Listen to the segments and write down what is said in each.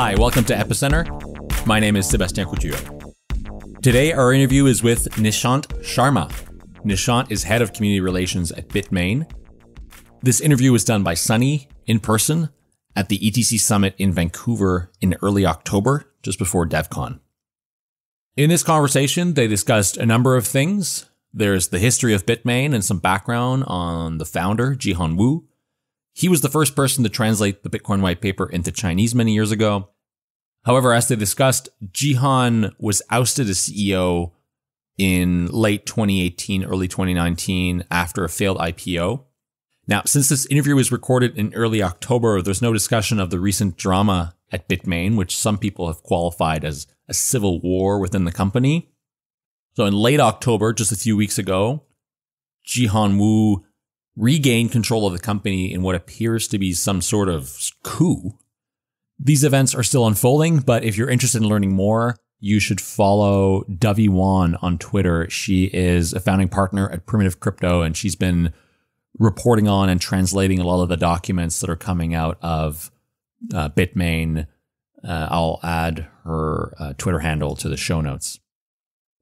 Hi, welcome to Epicenter. My name is Sebastien Couture. Today, our interview is with Nishant Sharma. Nishant is head of community relations at Bitmain. This interview was done by Sunny in person at the ETC Summit in Vancouver in early October, just before DevCon. In this conversation, they discussed a number of things. There's the history of Bitmain and some background on the founder, Jihan Wu. He was the first person to translate the Bitcoin white paper into Chinese many years ago. However, as they discussed, Jihan was ousted as CEO in late 2018, early 2019, after a failed IPO. Now, since this interview was recorded in early October, there's no discussion of the recent drama at Bitmain, which some people have qualified as a civil war within the company. So in late October, just a few weeks ago, Jihan Wu regained control of the company in what appears to be some sort of coup. These events are still unfolding, but if you're interested in learning more, you should follow Dovey Wan on Twitter. She is a founding partner at Primitive Crypto, and she's been reporting on and translating a lot of the documents that are coming out of Bitmain. I'll add her Twitter handle to the show notes.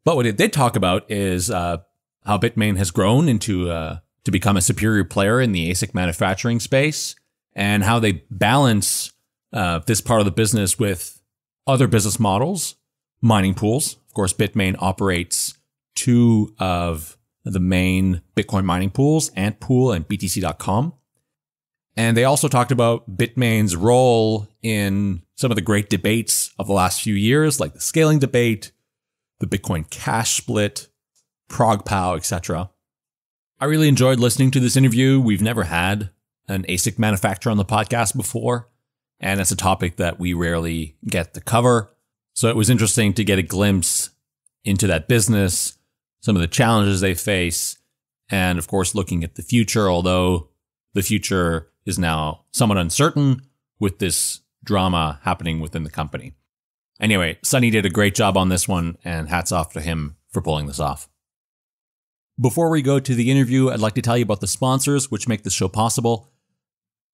But what it did talk about is how Bitmain has grown into to become a superior player in the ASIC manufacturing space, and how they balance this part of the business with other business models. Mining pools. Of course, Bitmain operates two of the main Bitcoin mining pools, Antpool and BTC.com. And they also talked about Bitmain's role in some of the great debates of the last few years, like the scaling debate, the Bitcoin Cash split, ProgPow, etc. I really enjoyed listening to this interview. We've never had an ASIC manufacturer on the podcast before, and it's a topic that we rarely get to cover. So it was interesting to get a glimpse into that business, some of the challenges they face, and of course, looking at the future, although the future is now somewhat uncertain with this drama happening within the company. Anyway, Sunny did a great job on this one, and hats off to him for pulling this off. Before we go to the interview, I'd like to tell you about the sponsors which make this show possible.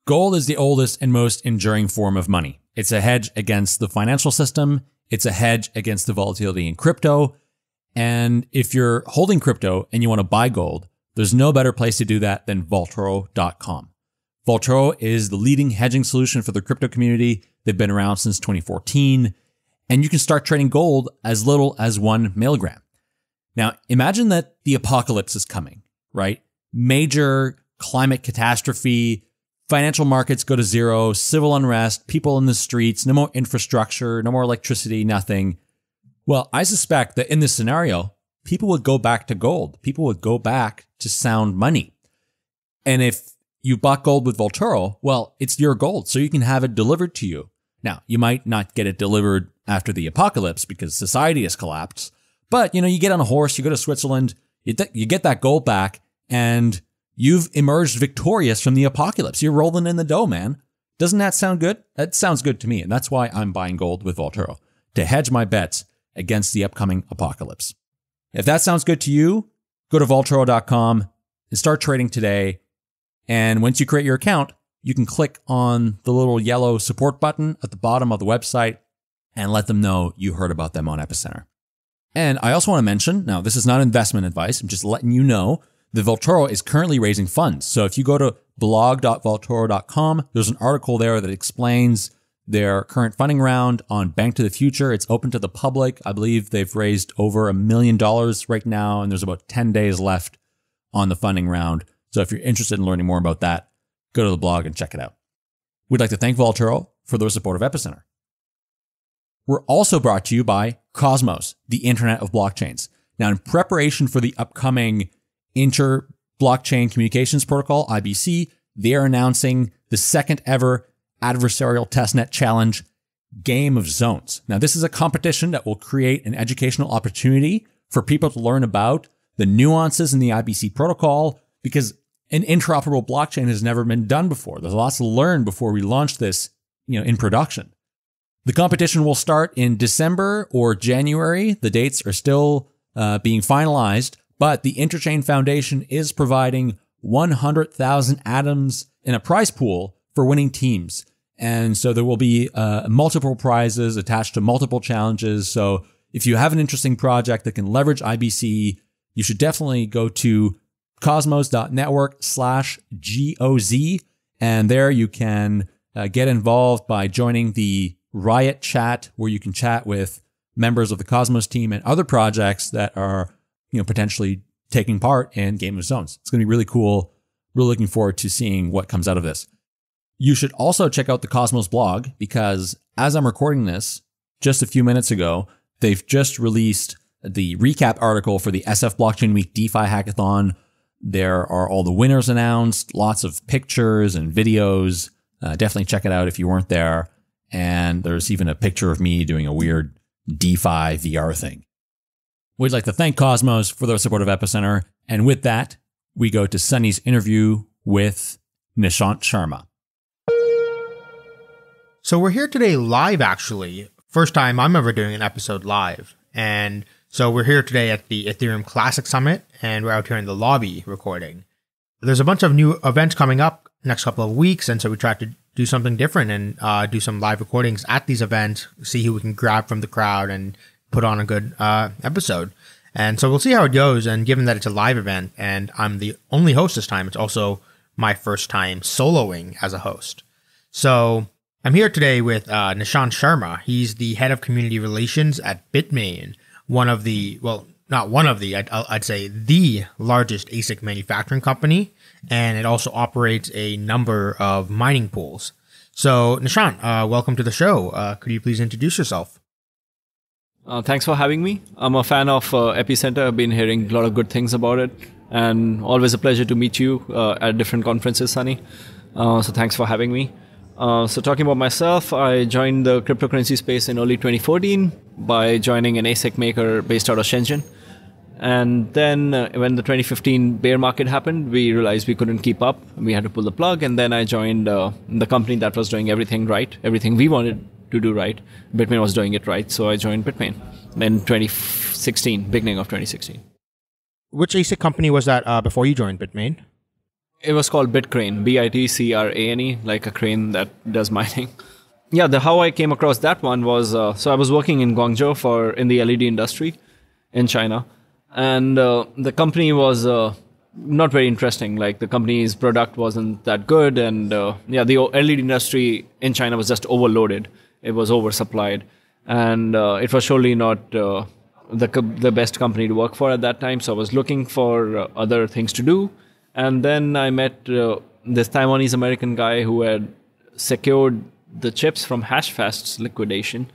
Gold is the oldest and most enduring form of money. It's a hedge against the financial system. It's a hedge against the volatility in crypto. And if you're holding crypto and you want to buy gold, there's no better place to do that than Voltoro.com. Voltoro is the leading hedging solution for the crypto community. They've been around since 2014, and you can start trading gold as little as 1 milligram. Now, imagine that the apocalypse is coming, right? Major climate catastrophe, financial markets go to zero, civil unrest, people in the streets, no more infrastructure, no more electricity, nothing. Well, I suspect that in this scenario, people would go back to gold. People would go back to sound money. And if you bought gold with Voltoro, well, it's your gold, so you can have it delivered to you. Now, you might not get it delivered after the apocalypse because society has collapsed. But, you know, you get on a horse, you go to Switzerland, you get that gold back, and you've emerged victorious from the apocalypse. You're rolling in the dough, man. Doesn't that sound good? That sounds good to me, and that's why I'm buying gold with Voltoro, to hedge my bets against the upcoming apocalypse. If that sounds good to you, go to Voltoro.com and start trading today. And once you create your account, you can click on the little yellow support button at the bottom of the website and let them know you heard about them on Epicenter. And I also want to mention, now this is not investment advice, I'm just letting you know that Voltoro is currently raising funds. So if you go to blog.voltoro.com, there's an article there that explains their current funding round on Bank to the Future. It's open to the public. I believe they've raised over $1 million right now, and there's about 10 days left on the funding round. So if you're interested in learning more about that, go to the blog and check it out. We'd like to thank Voltoro for their support of Epicenter. We're also brought to you by Cosmos, the Internet of Blockchains. Now, in preparation for the upcoming Inter-Blockchain Communications Protocol, IBC, they are announcing the second ever adversarial testnet challenge, Game of Zones. Now, this is a competition that will create an educational opportunity for people to learn about the nuances in the IBC protocol, because an interoperable blockchain has never been done before. There's lots to learn before we launch this, you know, in production. The competition will start in December or January. The dates are still being finalized, but the Interchain Foundation is providing 100,000 atoms in a prize pool for winning teams. And so there will be multiple prizes attached to multiple challenges. So if you have an interesting project that can leverage IBC, you should definitely go to cosmos.network/GOZ. And there you can get involved by joining the Riot chat, where you can chat with members of the Cosmos team and other projects that are, you know, potentially taking part in Game of Zones. It's going to be really cool. Really looking forward to seeing what comes out of this. You should also check out the Cosmos blog, because as I'm recording this just a few minutes ago, they've just released the recap article for the SF Blockchain Week DeFi Hackathon. There are all the winners announced, lots of pictures and videos. Definitely check it out if you weren't there. And there's even a picture of me doing a weird DeFi VR thing. We'd like to thank Cosmos for their support of Epicenter. And with that, we go to Sunny's interview with Nishant Sharma. So we're here today live, actually. First time I'm ever doing an episode live. And so we're here today at the Ethereum Classic Summit, and we're out here in the lobby recording. There's a bunch of new events coming up next couple of weeks, and so we tried to do something different and do some live recordings at these events, see who we can grab from the crowd and put on a good episode. And so we'll see how it goes. And given that it's a live event and I'm the only host this time, it's also my first time soloing as a host. So I'm here today with Nishant Sharma. He's the head of community relations at Bitmain, one of the, well, not one of the, I'd say the largest ASIC manufacturing company. And it also operates a number of mining pools. So Nishant, welcome to the show. Could you please introduce yourself? Thanks for having me. I'm a fan of Epicenter. I've been hearing a lot of good things about it, and always a pleasure to meet you at different conferences, Sunny. So thanks for having me. So talking about myself, I joined the cryptocurrency space in early 2014 by joining an ASIC maker based out of Shenzhen. And then when the 2015 bear market happened, we realized we couldn't keep up. We had to pull the plug. And then I joined the company that was doing everything right, everything we wanted to do right. Bitmain was doing it right, so I joined Bitmain in 2016, beginning of 2016. Which ASIC company was that before you joined Bitmain? It was called Bitcrane, B-I-T-C-R-A-N-E, like a crane that does mining. Yeah, how I came across that one was, so I was working in Guangzhou in the LED industry in China, and the company was not very interesting. Like, the company's product wasn't that good, and yeah, the LED industry in China was just overloaded. It was oversupplied, and it was surely not the best company to work for at that time. So I was looking for other things to do, and then I met this Taiwanese-American guy who had secured the chips from HashFast's liquidation.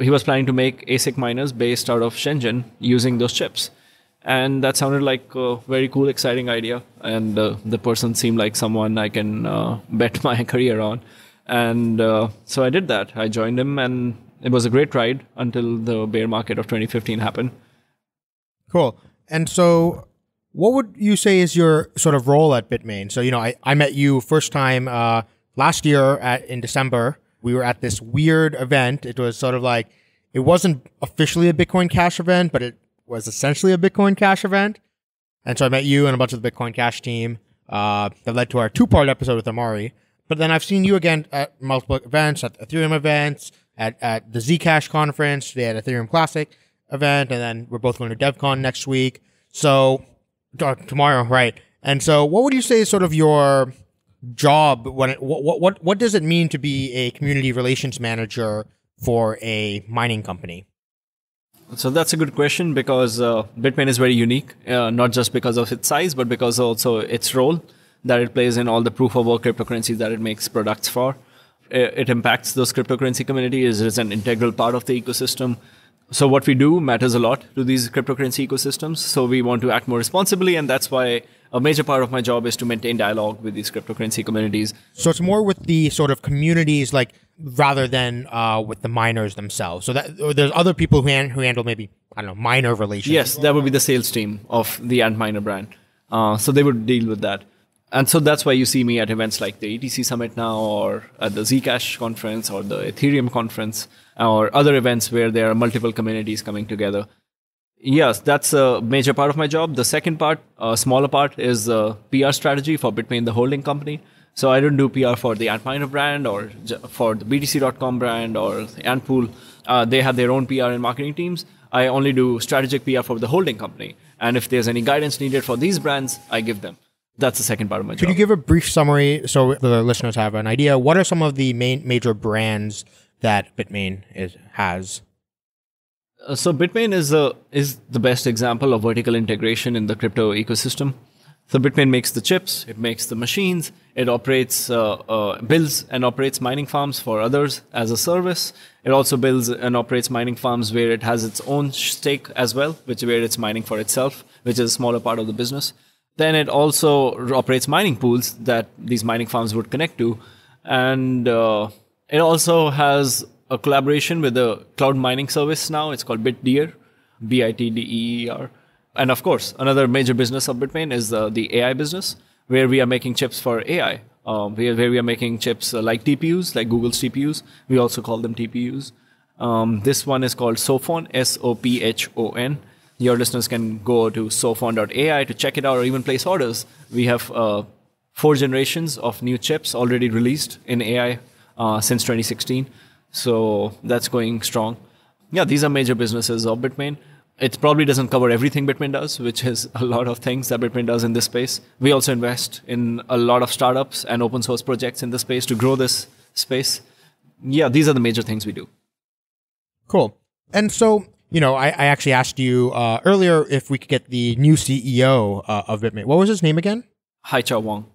He was planning to make ASIC miners based out of Shenzhen using those chips, and that sounded like a very cool, exciting idea. And the person seemed like someone I can bet my career on. And so I did that. I joined him, and it was a great ride until the bear market of 2015 happened. Cool. And so what would you say is your sort of role at Bitmain? So, you know, I met you first time last year in December. We were at this weird event. It was sort of like, it wasn't officially a Bitcoin Cash event, but it was essentially a Bitcoin Cash event. And so I met you and a bunch of the Bitcoin Cash team that led to our two-part episode with Amari. But then I've seen you again at multiple events, at Ethereum events, at the Zcash conference, today at Ethereum Classic event, and then we're both going to DevCon next week. So, tomorrow, right. And so what would you say is sort of your job? What does it mean to be a community relations manager for a mining company? So that's a good question, because Bitmain is very unique, not just because of its size, but because also its role that it plays in all the proof-of-work cryptocurrencies that it makes products for. It impacts those cryptocurrency communities. It's an integral part of the ecosystem. So what we do matters a lot to these cryptocurrency ecosystems. So we want to act more responsibly, and that's why a major part of my job is to maintain dialogue with these cryptocurrency communities. So it's more with the sort of communities, like, rather than with the miners themselves. So that, or there's other people who handle maybe, I don't know, miner relations. Yes, that would be the sales team of the Antminer brand. So they would deal with that. And so that's why you see me at events like the ETC Summit now, or at the Zcash conference, or the Ethereum conference, or other events where there are multiple communities coming together. Yes, that's a major part of my job. The second part, a smaller part, is PR strategy for Bitmain, the holding company. So I don't do PR for the Antminer brand or for the BTC.com brand or Antpool. They have their own PR and marketing teams. I only do strategic PR for the holding company. And if there's any guidance needed for these brands, I give them. That's the second part of my job. Could you give a brief summary so the listeners have an idea? What are some of the main major brands that Bitmain has? So Bitmain is the best example of vertical integration in the crypto ecosystem. So Bitmain makes the chips, it makes the machines, it operates, builds and operates mining farms for others as a service. It also builds and operates mining farms where it has its own stake as well, where it's mining for itself, which is a smaller part of the business. Then it also operates mining pools that these mining farms would connect to. And it also has a collaboration with a cloud mining service now. It's called Bitdeer, B-I-T-D-E-E-R. And of course, another major business of Bitmain is the AI business, where we are making chips for AI, where we are making chips like TPUs, like Google's TPUs. We also call them TPUs. This one is called Sophon, S-O-P-H-O-N. Your listeners can go to sophon.ai to check it out or even place orders. We have 4 generations of new chips already released in AI since 2016. So that's going strong. Yeah, these are major businesses of Bitmain. It probably doesn't cover everything Bitmain does, which is a lot of things that Bitmain does in this space. We also invest in a lot of startups and open source projects in this space to grow this space. Yeah, these are the major things we do. Cool. And so, you know, I actually asked you earlier if we could get the new CEO of Bitmain. What was his name again? Haipo Yang.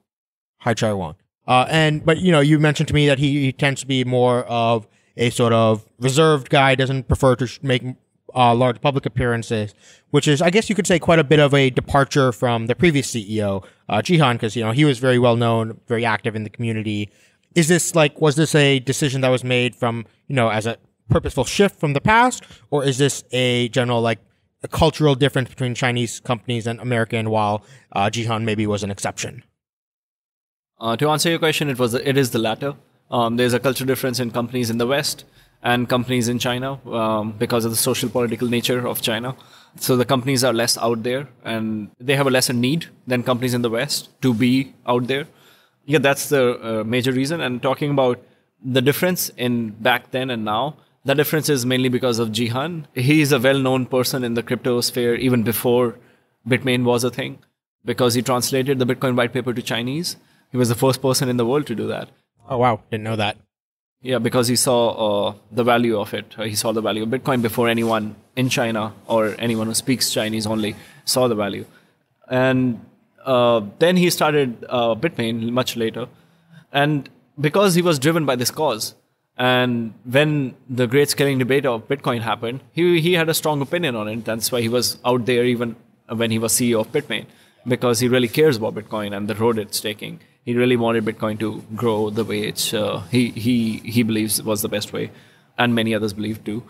Haipo Yang. But, you know, you mentioned to me that he tends to be more of a sort of reserved guy, doesn't prefer to make large public appearances, which is, I guess you could say, quite a bit of a departure from the previous CEO, Jihan, because, you know, he was very well known, very active in the community. Is this like, was this a decision that was made from, you know, as a purposeful shift from the past, or is this a general, like, a cultural difference between Chinese companies and American, while Jihan maybe was an exception? To answer your question, it is the latter. There's a cultural difference in companies in the West and companies in China because of the social political nature of China. So the companies are less out there and they have a lesser need than companies in the West to be out there. Yeah, that's the major reason. And talking about the difference in back then and now, the difference is mainly because of Jihan. He is a well-known person in the crypto sphere even before Bitmain was a thing, because he translated the Bitcoin white paper to Chinese. He was the first person in the world to do that. Oh, wow. Didn't know that. Yeah, because he saw the value of it. He saw the value of Bitcoin before anyone in China or anyone who speaks Chinese only saw the value. And then he started Bitmain much later. And because he was driven by this cause, and when the great scaling debate of Bitcoin happened, he had a strong opinion on it. That's why he was out there even when he was CEO of Bitmain, because he really cares about Bitcoin and the road it's taking. He really wanted Bitcoin to grow the way it's, he believes was the best way, and many others believe too.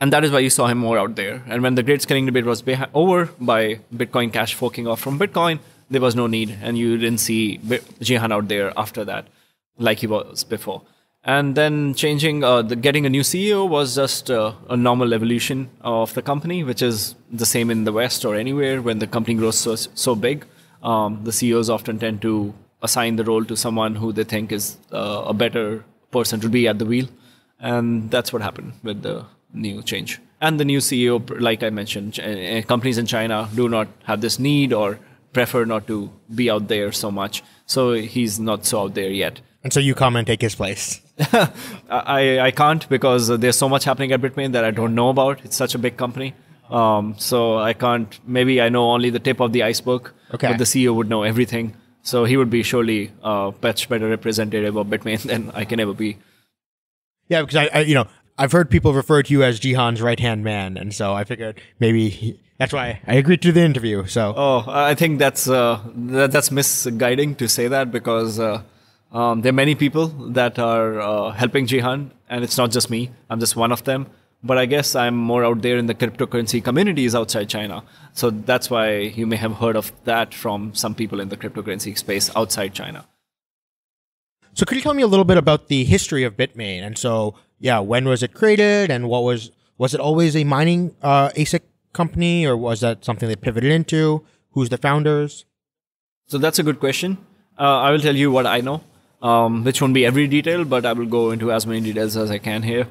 And that is why you saw him more out there. And when the great scaling debate was over by Bitcoin Cash forking off from Bitcoin, there was no need, and you didn't see Jihan out there after that like he was before. And then changing, getting a new CEO was just a normal evolution of the company, which is the same in the West or anywhere. When the company grows so big, the CEOs often tend to assign the role to someone who they think is a better person to be at the wheel. And that's what happened with the new change. And the new CEO, like I mentioned, companies in China do not have this need or prefer not to be out there so much. So he's not so out there yet. And so you come and take his place. I can't, because there's so much happening at Bitmain that I don't know about. It's such a big company. So I can't, maybe I know only the tip of the iceberg. Okay. But the CEO would know everything. So he would be surely much better representative of Bitmain than I can ever be. Yeah, because I you know, I've heard people refer to you as Jihan's right-hand man, and so I figured maybe that's why I agreed to the interview. So I think that's misguiding to say that, because there are many people that are helping Jihan, and it's not just me. I'm just one of them. But I guess I'm more out there in the cryptocurrency communities outside China. So that's why you may have heard of that from some people in the cryptocurrency space outside China. So could you tell me a little bit about the history of Bitmain? And so, yeah, when was it created, and what was it always a mining ASIC company, or was that something they pivoted into? Who's the founders? So that's a good question. I will tell you what I know. which won't be every detail, but I will go into as many details as I can here.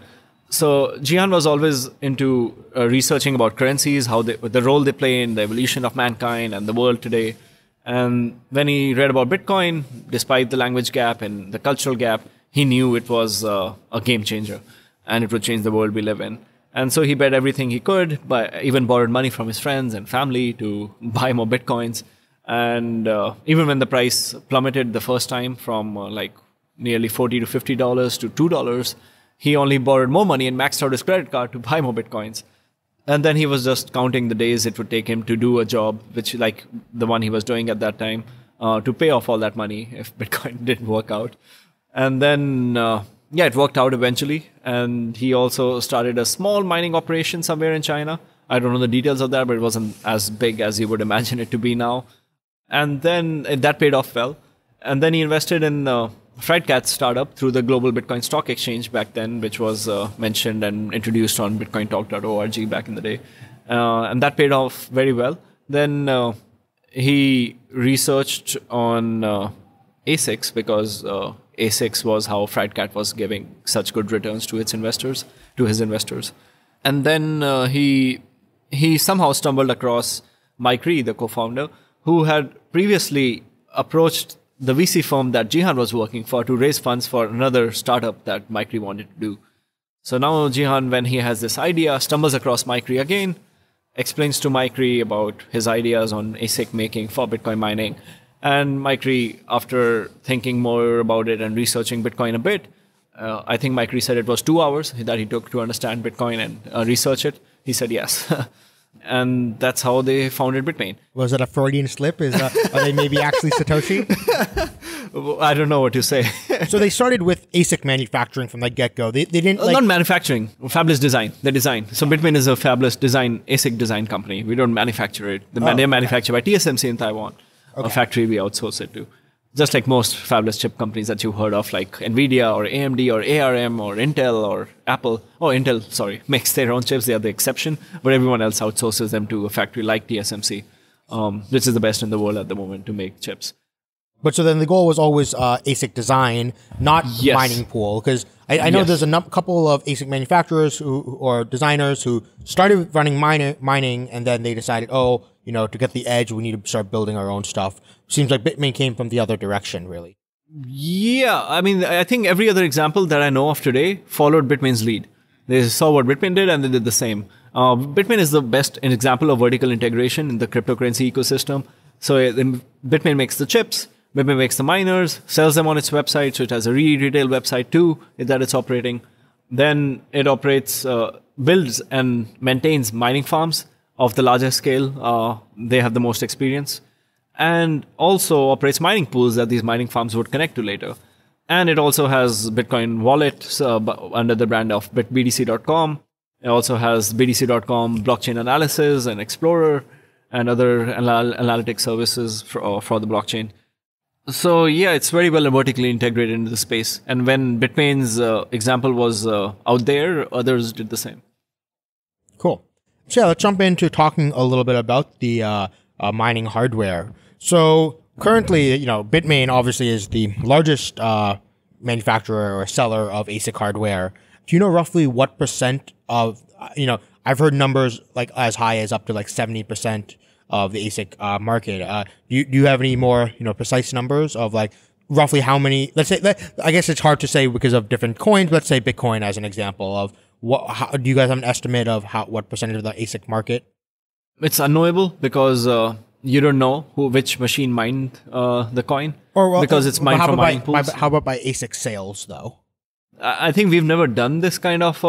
So Jihan was always into researching about currencies, how the role they play in the evolution of mankind and the world today. And when he read about Bitcoin, despite the language gap and the cultural gap, he knew it was a game changer and it would change the world we live in. And so he bet everything he could, but even borrowed money from his friends and family to buy more Bitcoins. And even when the price plummeted the first time from like nearly $40 to $50 to $2, he only borrowed more money and maxed out his credit card to buy more Bitcoins. And then he was just counting the days it would take him to do a job, which like the one he was doing at that time, to pay off all that money if Bitcoin didn't work out. And then, yeah, it worked out eventually. And he also started a small mining operation somewhere in China. I don't know the details of that, but it wasn't as big as you would imagine it to be now. And then that paid off well. And then he invested in Fried Cat's startup through the Global Bitcoin Stock Exchange back then, which was mentioned and introduced on bitcointalk.org back in the day. And that paid off very well. Then he researched on ASICs because ASICs was how Fried Cat was giving such good returns to its investors, to his investors. And then he somehow stumbled across Micree, the co-founder, who had previously approached the VC firm that Jihan was working for to raise funds for another startup that Micree wanted to do. So now Jihan, when he has this idea, stumbles across Micree again, explains to Micree about his ideas on ASIC making for Bitcoin mining. And Micree, after thinking more about it and researching Bitcoin a bit, I think Micree said it was 2 hours that he took to understand Bitcoin and research it. He said yes. And that's how they founded Bitmain. Was it a Freudian slip? Are they maybe actually Satoshi? I don't know what to say. So they started with ASIC manufacturing from the get-go. They didn't like... Not manufacturing. Fabulous design. The design. So Bitmain is a fabulous design, ASIC design company. We don't manufacture it. They're manufactured by TSMC in Taiwan. Okay. A factory we outsource it to. Just like most fabulous chip companies that you've heard of, like NVIDIA or AMD or ARM or Intel or Apple. Oh, Intel, sorry, makes their own chips. They are the exception. But everyone else outsources them to a factory like TSMC, which is the best in the world at the moment to make chips. But so then the goal was always ASIC design, not mining pool. Because I know there's a couple of ASIC manufacturers or designers who started running mining and then they decided, oh, you know, to get the edge, we need to start building our own stuff. Seems like Bitmain came from the other direction, really. Yeah, I mean, I think every other example that I know of today followed Bitmain's lead. They saw what Bitmain did and they did the same. Bitmain is the best example of vertical integration in the cryptocurrency ecosystem. So Bitmain makes the chips, Bitmain makes the miners, sells them on its website, so it has a retail website too that it's operating. Then it operates, builds and maintains mining farms of the larger scale. They have the most experience. And also operates mining pools that these mining farms would connect to later. And it also has Bitcoin wallets under the brand of BTC.com. It also has BTC.com blockchain analysis and Explorer and other analytic services for the blockchain. So yeah, it's very well vertically integrated into the space. And when Bitmain's example was out there, others did the same. Cool. So yeah, let's jump into talking a little bit about the mining hardware. So currently, you know, Bitmain obviously is the largest manufacturer or seller of ASIC hardware. Do you know roughly what percent of, you know, I've heard numbers like as high as up to like 70% of the ASIC market. Do you have any more, you know, precise numbers of like roughly how many, let's say, I guess it's hard to say because of different coins. Let's say Bitcoin as an example of do you guys have an estimate of what percentage of the ASIC market? It's unknowable because you don't know which machine mined the coin because it's mined from mining pools. How about by ASIC sales, though? I think we've never done this kind of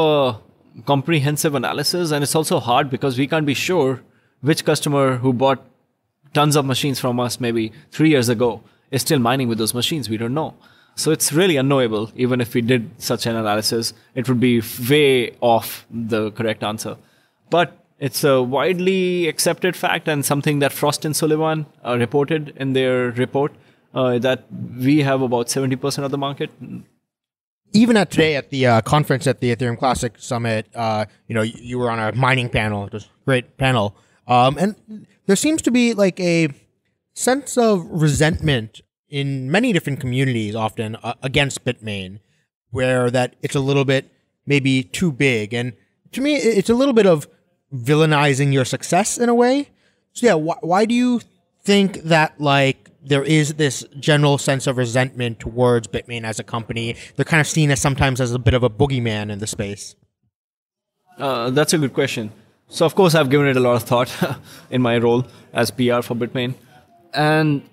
comprehensive analysis, and it's also hard because we can't be sure which customer who bought tons of machines from us maybe 3 years ago is still mining with those machines. We don't know. So it's really unknowable. Even if we did such an analysis, it would be way off the correct answer. But it's a widely accepted fact and something that Frost and Sullivan reported in their report that we have about 70% of the market. Even at today at the conference at the Ethereum Classic Summit, you know, you were on a mining panel. It was a great panel. And there seems to be like a sense of resentment in many different communities often against Bitmain, where that it's a little bit maybe too big. And to me, it's a little bit of villainizing your success in a way. So yeah, why do you think that like there is this general sense of resentment towards Bitmain as a company? They're kind of seen as sometimes as a bit of a boogeyman in the space. That's a good question. So of course, I've given it a lot of thought in my role as PR for Bitmain. And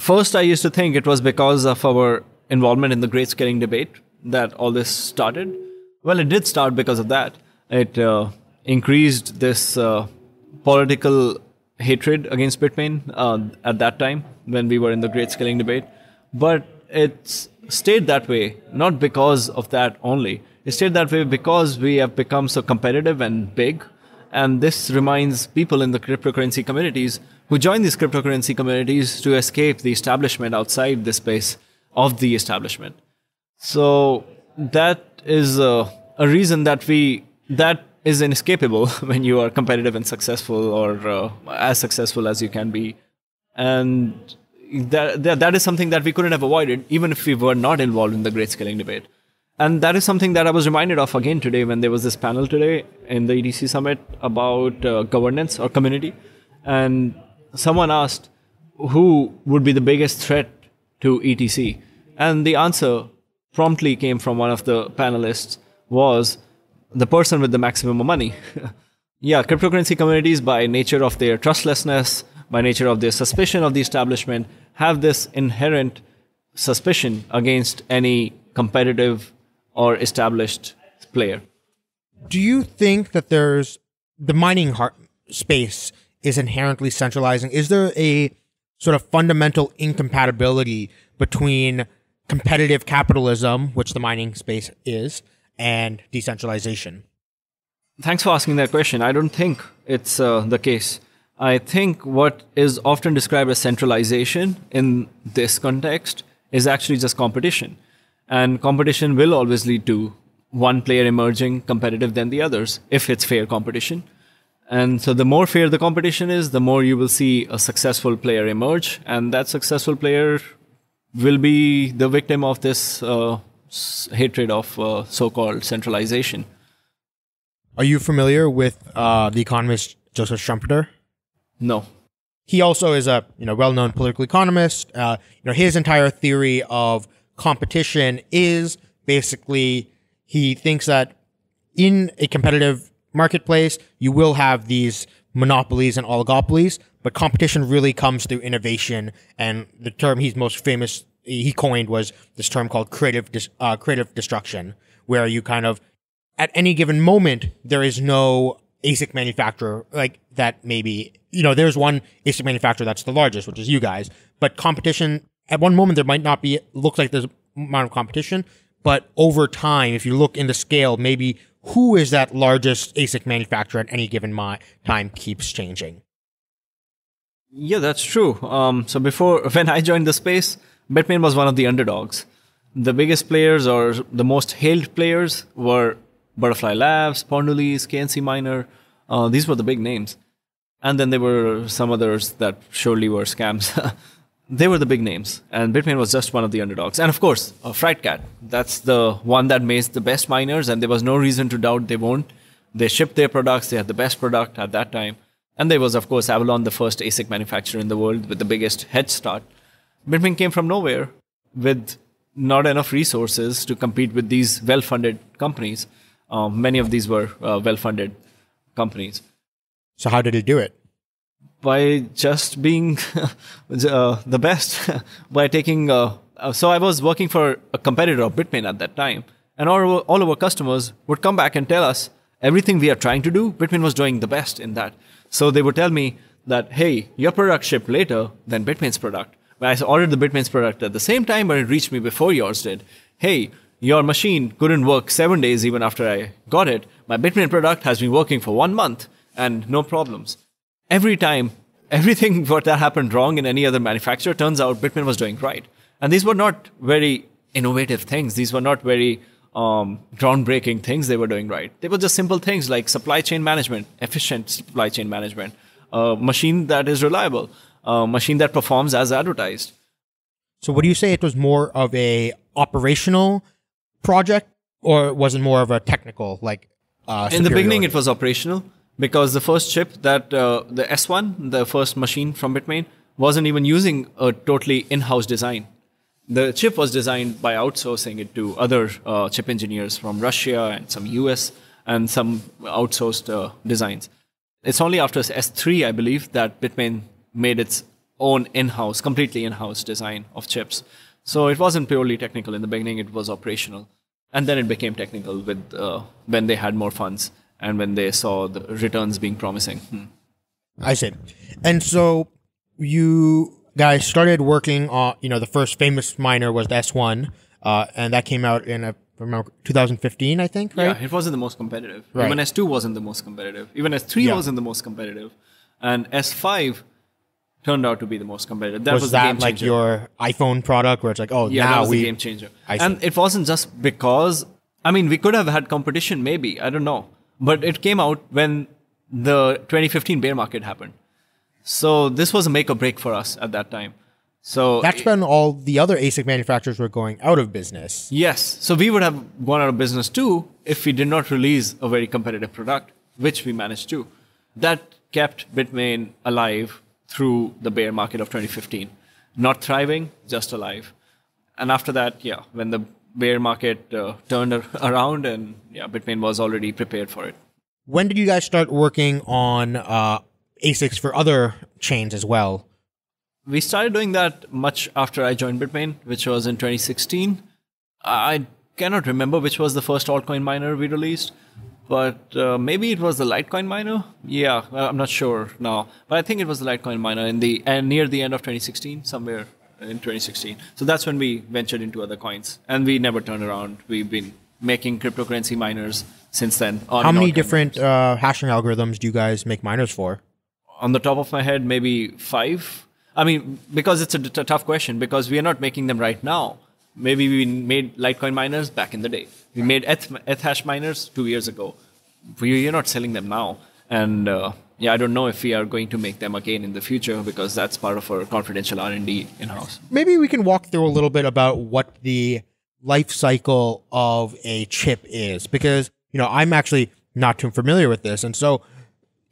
first, I used to think it was because of our involvement in the great scaling debate that all this started. Well, it did start because of that. It increased this political hatred against Bitmain at that time when we were in the great scaling debate. But it stayed that way, not because of that only. It stayed that way because we have become so competitive and big. And this reminds people in the cryptocurrency communities who join these cryptocurrency communities to escape the establishment outside the space of the establishment. So that is a reason that that is inescapable when you are competitive and successful, or as successful as you can be. And that is something that we couldn't have avoided even if we were not involved in the great scaling debate. And that is something that I was reminded of again today when there was this panel today in the EDC Summit about governance or community. And someone asked, who would be the biggest threat to ETC? And the answer promptly came from one of the panelists was the person with the maximum money. Yeah, cryptocurrency communities, by nature of their trustlessness, by nature of their suspicion of the establishment, have this inherent suspicion against any competitive or established player. Do you think that there's the mining space is inherently centralizing? Is there a sort of fundamental incompatibility between competitive capitalism, which the mining space is, and decentralization? Thanks for asking that question. I don't think it's the case. I think what is often described as centralization in this context is actually just competition. And competition will always lead to one player emerging competitive than the others, if it's fair competition. And so the more fair the competition is, the more you will see a successful player emerge. And that successful player will be the victim of this hatred of so-called centralization. Are you familiar with the economist Joseph Schumpeter? No. He also is a well-known political economist. His entire theory of competition is basically, he thinks that in a competitive marketplace, you will have these monopolies and oligopolies, but competition really comes through innovation. And the term he's most famous, he coined, was this term called creative destruction, where you kind of, at any given moment, there is no ASIC manufacturer like that. Maybe, there's one ASIC manufacturer that's the largest, which is you guys, but competition, at one moment, there might not be, looks like there's an amount of competition, but over time, if you look in the scale, maybe who is that largest ASIC manufacturer at any given time keeps changing. Yeah, that's true. So when I joined the space, Bitmain was one of the underdogs. The biggest players or the most hailed players were Butterfly Labs, Pondulis, KNC Miner. These were the big names. And then there were some others that surely were scams. They were the big names, and Bitmain was just one of the underdogs. And of course, Fritcat, that's the one that made the best miners, and there was no reason to doubt they won't. They shipped their products, they had the best product at that time. And there was, of course, Avalon, the first ASIC manufacturer in the world with the biggest head start. Bitmain came from nowhere with not enough resources to compete with these well-funded companies. Many of these were well-funded companies. So how did it do it? By just being the best, by taking... So I was working for a competitor of Bitmain at that time, and all of our customers would come back and tell us everything we are trying to do, Bitmain was doing the best in that. So they would tell me that, hey, your product shipped later than Bitmain's product. But I ordered the Bitmain's product at the same time, but it reached me before yours did. Hey, your machine couldn't work 7 days even after I got it. My Bitmain product has been working for 1 month and no problems. Every time, everything what that happened wrong in any other manufacturer, turns out Bitmain was doing right. And these were not very innovative things. These were not very groundbreaking things they were doing right. They were just simple things like supply chain management, efficient supply chain management, a machine that is reliable, a machine that performs as advertised. So would you say it was more of a operational project, or was it more of a technical, like in the beginning it was operational, because the first chip that the S1, the first machine from Bitmain, wasn't even using a totally in-house design. The chip was designed by outsourcing it to other chip engineers from Russia and some US and some outsourced designs. It's only after S3, I believe, that Bitmain made its own in-house, completely in-house design of chips. So it wasn't purely technical. In the beginning, it was operational. And then it became technical with when they had more funds and when they saw the returns being promising. I see. And so you guys started working on, you know, the first famous miner was the S1, and that came out in, I remember, 2015, I think, right? Yeah, it wasn't the most competitive. Right. Even S2 wasn't the most competitive. Even S3 wasn't the most competitive. And S5 turned out to be the most competitive. That was the game changer. Like your iPhone product where it's like, oh, yeah, now that was the game changer. And it wasn't just because, I mean, we could have had competition maybe, I don't know. But it came out when the 2015 bear market happened. So this was a make or break for us at that time. So that's when all the other ASIC manufacturers were going out of business. Yes. So we would have gone out of business too if we did not release a very competitive product, which we managed to. That kept Bitmain alive through the bear market of 2015. Not thriving, just alive. And after that, yeah, when the bear market turned around, and yeah, Bitmain was already prepared for it. When did you guys start working on ASICs for other chains as well? We started doing that much after I joined Bitmain, which was in 2016. I cannot remember which was the first altcoin miner we released, but maybe it was the Litecoin miner. Yeah, I'm not sure now, but I think it was the Litecoin miner in the near the end of 2016, somewhere in 2016. So that's when we ventured into other coins, and we never turned around. We've been making cryptocurrency miners since then. How many different hashing algorithms do you guys make miners for? On the top of my head, maybe 5. I mean, because it's a tough question, because we are not making them right now. Maybe we made Litecoin miners back in the day. We made ethash miners 2 years ago. We are not selling them now. And yeah, I don't know if we are going to make them again in the future, because that's part of our confidential R&D in-house. Maybe we can walk through a little bit about what the life cycle of a chip is, because, you know, I'm actually not too familiar with this. And so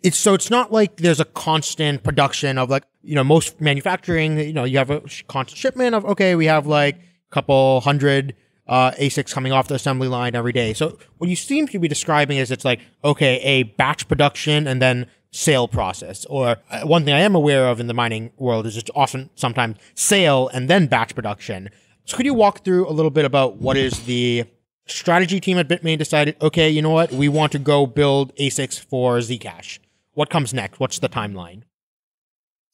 it's not like there's a constant production of, like, you know, most manufacturing, you know, you have a constant shipment of, okay, we have like a couple hundred ASICs coming off the assembly line every day. So what you seem to be describing is it's like, okay, a batch production and then sale process. Or one thing I am aware of in the mining world is it's often sometimes sale and then batch production. So could you walk through a little bit about what is the strategy team at Bitmain decided, okay, you know what, we want to go build ASICs for Zcash. What comes next? What's the timeline?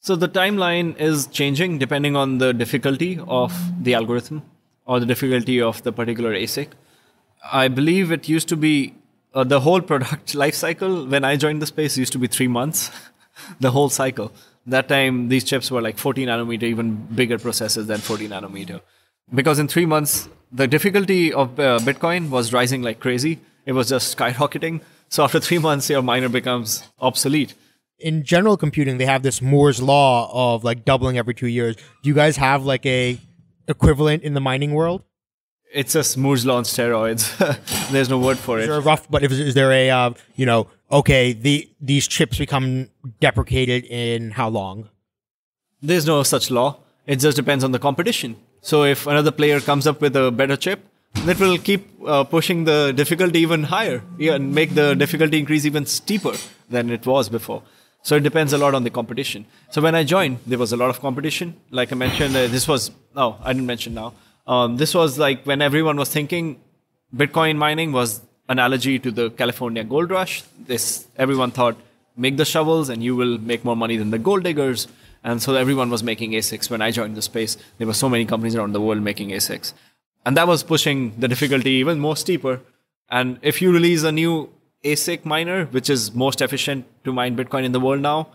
So the timeline is changing depending on the difficulty of the algorithm or the difficulty of the particular ASIC. I believe it used to be the whole product life cycle when I joined the space used to be 3 months, the whole cycle. That time, these chips were like 40 nanometer, even bigger processors than 40 nanometer. Because in 3 months, the difficulty of Bitcoin was rising like crazy. It was just skyrocketing. So after 3 months, your miner becomes obsolete. In general computing, they have this Moore's law of like doubling every 2 years. Do you guys have like a equivalent in the mining world? It's just Moore's law on steroids. There's no word for it. Is there a rough, but is there a, you know, okay, these chips become deprecated in how long? There's no such law. It just depends on the competition. So if another player comes up with a better chip, that will keep pushing the difficulty even higher, and make the difficulty increase even steeper than it was before. So it depends a lot on the competition. So when I joined, there was a lot of competition. Like I mentioned, this was, oh, I didn't mention now. This was like when everyone was thinking Bitcoin mining was analogy to the California gold rush. Everyone thought, make the shovels and you will make more money than the gold diggers. And so everyone was making ASICs. When I joined the space, there were so many companies around the world making ASICs. And that was pushing the difficulty even more steeper. And if you release a new ASIC miner, which is most efficient to mine Bitcoin in the world now,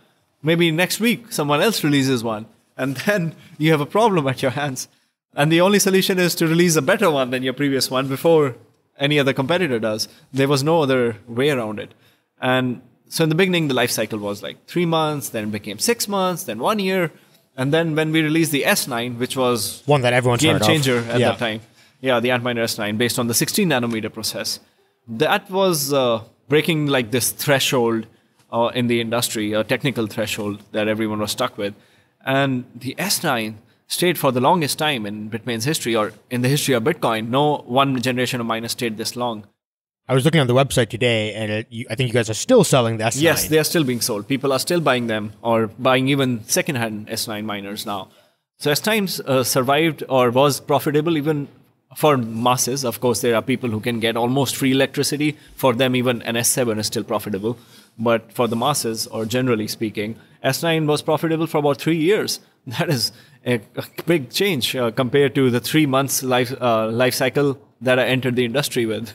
maybe next week someone else releases one, and then you have a problem at your hands. And the only solution is to release a better one than your previous one before any other competitor does. There was no other way around it. And so in the beginning, the life cycle was like 3 months, then it became 6 months, then 1 year. And then when we released the S9, which was one that everyone game changer at that time, the Antminer S9 based on the 16 nanometer process, that was breaking like this threshold in the industry, a technical threshold that everyone was stuck with. And the S9 stayed for the longest time in Bitmain's history, or in the history of Bitcoin. No one generation of miners stayed this long. I was looking on the website today, and I think you guys are still selling the S9. Yes, they are still being sold. People are still buying them, or buying even secondhand S9 miners now. So S9 survived or was profitable even for masses. Of course, there are people who can get almost free electricity. For them, even an S7 is still profitable. But for the masses, or generally speaking, S9 was profitable for about 3 years. That is a big change compared to the 3 months life cycle that I entered the industry with.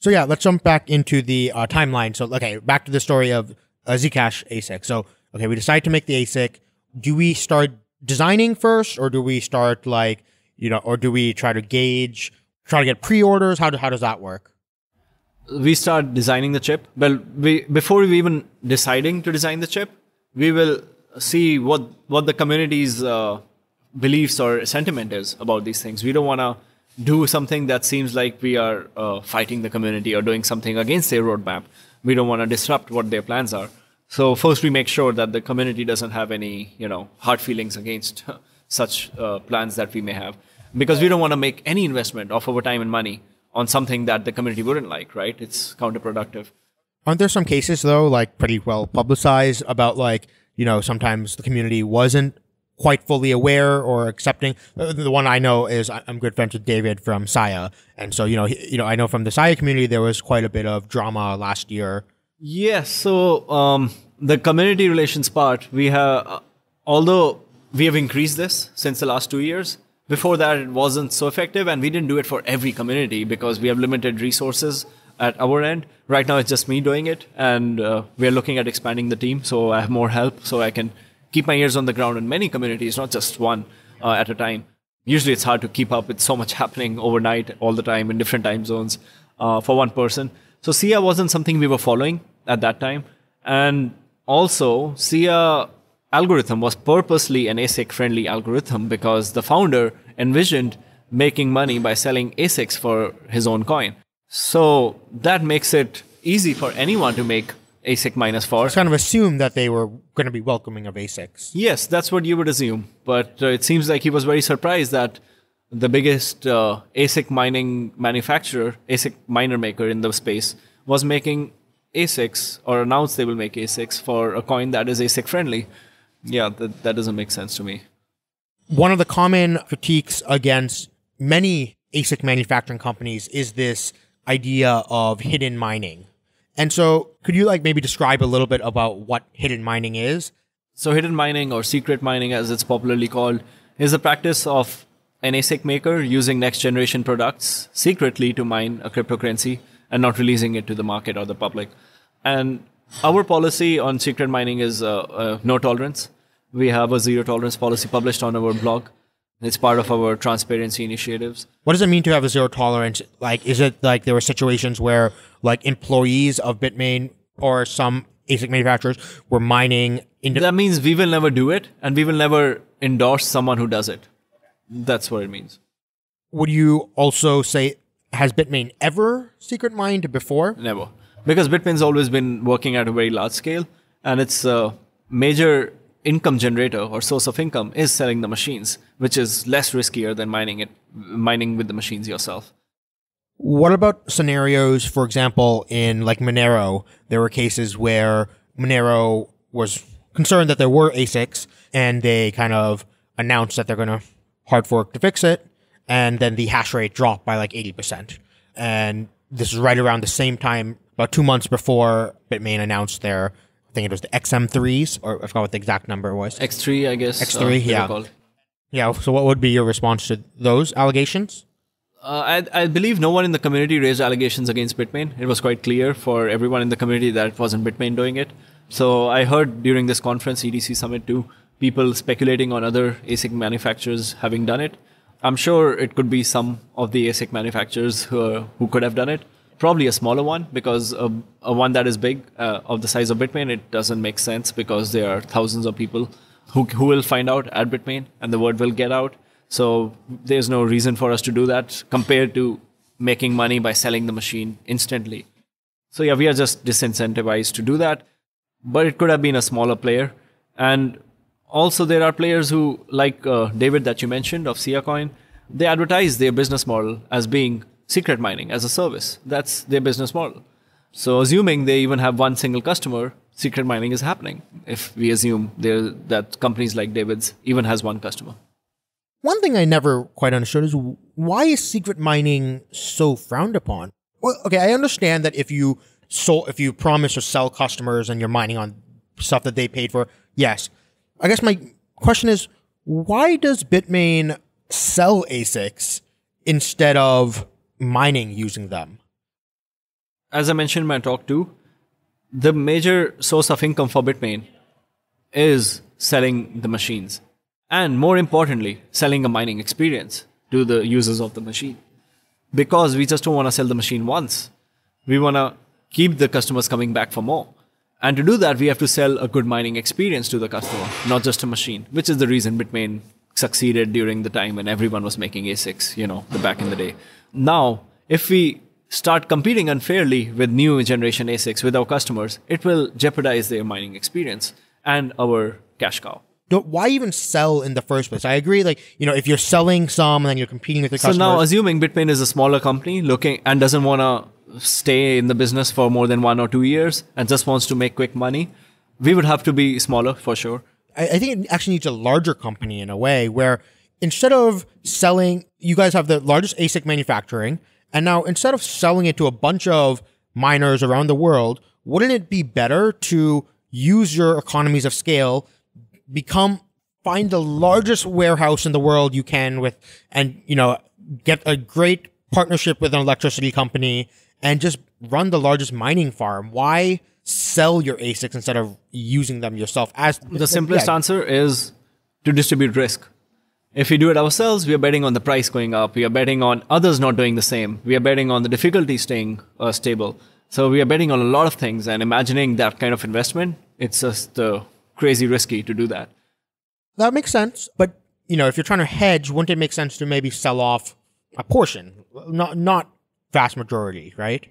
So yeah, let's jump back into the timeline. So okay, back to the story of Zcash ASIC. So okay, we decide to make the ASIC. Do we start designing first, or do we start or do we try to get pre-orders? How does that work? We start designing the chip. Well, before we even deciding to design the chip, we will see what the community's beliefs or sentiment is about these things. We don't want to do something that seems like we are fighting the community or doing something against their roadmap. We don't want to disrupt what their plans are. So first we make sure that the community doesn't have any, hard feelings against such plans that we may have, because we don't want to make any investment of our time and money on something that the community wouldn't like, right? It's counterproductive. Aren't there some cases, though, pretty well publicized about, sometimes the community wasn't quite fully aware or accepting? The one I know is I'm good friends with David from Sia. And so, I know from the Sia community, there was quite a bit of drama last year. Yes. So the community relations part, we have, although we have increased this since the last 2 years, before that, it wasn't so effective, and we didn't do it for every community because we have limited resources at our end. Right now, it's just me doing it, and we're looking at expanding the team, so I have more help, so I can keep my ears on the ground in many communities, not just one at a time. Usually, it's hard to keep up with so much happening overnight, all the time, in different time zones for one person. So Sia wasn't something we were following at that time, and also Sia algorithm was purposely an ASIC-friendly algorithm because the founder envisioned making money by selling ASICs for his own coin. So that makes it easy for anyone to make ASIC minus for. It's kind of assumed that they were going to be welcoming of ASICs. Yes, that's what you would assume. But it seems like he was very surprised that the biggest ASIC mining manufacturer, ASIC miner maker in the space, was making ASICs, or announced they will make ASICs for a coin that is ASIC-friendly. Yeah, that doesn't make sense to me. One of the common critiques against many ASIC manufacturing companies is this idea of hidden mining. And so could you maybe describe a little bit about what hidden mining is? So hidden mining, or secret mining as it's popularly called, is a practice of an ASIC maker using next generation products secretly to mine a cryptocurrency and not releasing it to the market or the public. And our policy on secret mining is no tolerance. We have a zero tolerance policy published on our blog. It's part of our transparency initiatives. What does it mean to have a zero tolerance? Is it there were situations where employees of Bitmain or some ASIC manufacturers were mining? That means we will never do it, and we will never endorse someone who does it. That's what it means. Would you also say, has Bitmain ever secret mined before? Never. Because Bitmain's always been working at a very large scale, and its major income generator or source of income is selling the machines, which is less riskier than mining with the machines yourself. What about scenarios, for example, in Monero? There were cases where Monero was concerned that there were ASICs, and they kind of announced that they're going to hard fork to fix it, and then the hash rate dropped by 80%. And this is right around the same time, about 2 months before Bitmain announced their, I think it was the XM3s, or I forgot what the exact number was. X3, I guess. X3, yeah. Yeah, so what would be your response to those allegations? I believe no one in the community raised allegations against Bitmain. It was quite clear for everyone in the community that it wasn't Bitmain doing it. So I heard during this conference, EDC Summit 2, people speculating on other ASIC manufacturers having done it. I'm sure it could be some of the ASIC manufacturers who could have done it. Probably a smaller one, because a one that is big, of the size of Bitmain, it doesn't make sense because there are thousands of people who will find out at Bitmain, and the word will get out. So there's no reason for us to do that compared to making money by selling the machine instantly. So yeah, we are just disincentivized to do that, but it could have been a smaller player. And also there are players who, like David that you mentioned of SiaCoin, they advertise their business model as being secret mining as a service. That's their business model. So assuming they even have one single customer, secret mining is happening, if we assume that companies like David's even has one customer. One thing I never quite understood is, why is secret mining so frowned upon? Well, okay, I understand that if you promise or sell customers and you're mining on stuff that they paid for, yes. I guess my question is, why does Bitmain sell ASICs instead of mining using them? As I mentioned in my talk too, the major source of income for Bitmain is selling the machines, and more importantly, selling a mining experience to the users of the machine, because we just don't want to sell the machine once. We want to keep the customers coming back for more. And to do that, we have to sell a good mining experience to the customer, not just a machine, which is the reason Bitmain succeeded during the time when everyone was making ASICs, you know, back in the day. Now, if we start competing unfairly with new generation ASICs with our customers, it will jeopardize their mining experience and our cash cow. Why even sell in the first place? I agree, like, you know, if you're selling some and then you're competing with the customers. So now, assuming Bitmain is a smaller company looking and doesn't want to stay in the business for more than 1 or 2 years and just wants to make quick money, we would have to be smaller for sure. I think it actually needs a larger company in a way where instead of selling, you guys have the largest ASIC manufacturing. And now, instead of selling it to a bunch of miners around the world, wouldn't it be better to use your economies of scale, find the largest warehouse in the world you can with, and, you know, get a great partnership with an electricity company and just run the largest mining farm? Why sell your ASICs instead of using them yourself? The simplest answer is to distribute risk. If we do it ourselves, we are betting on the price going up. We are betting on others not doing the same. We are betting on the difficulty staying stable. So we are betting on a lot of things, and imagining that kind of investment, it's just crazy risky to do that. That makes sense. But, you know, if you're trying to hedge, wouldn't it make sense to maybe sell off a portion, not vast majority, right?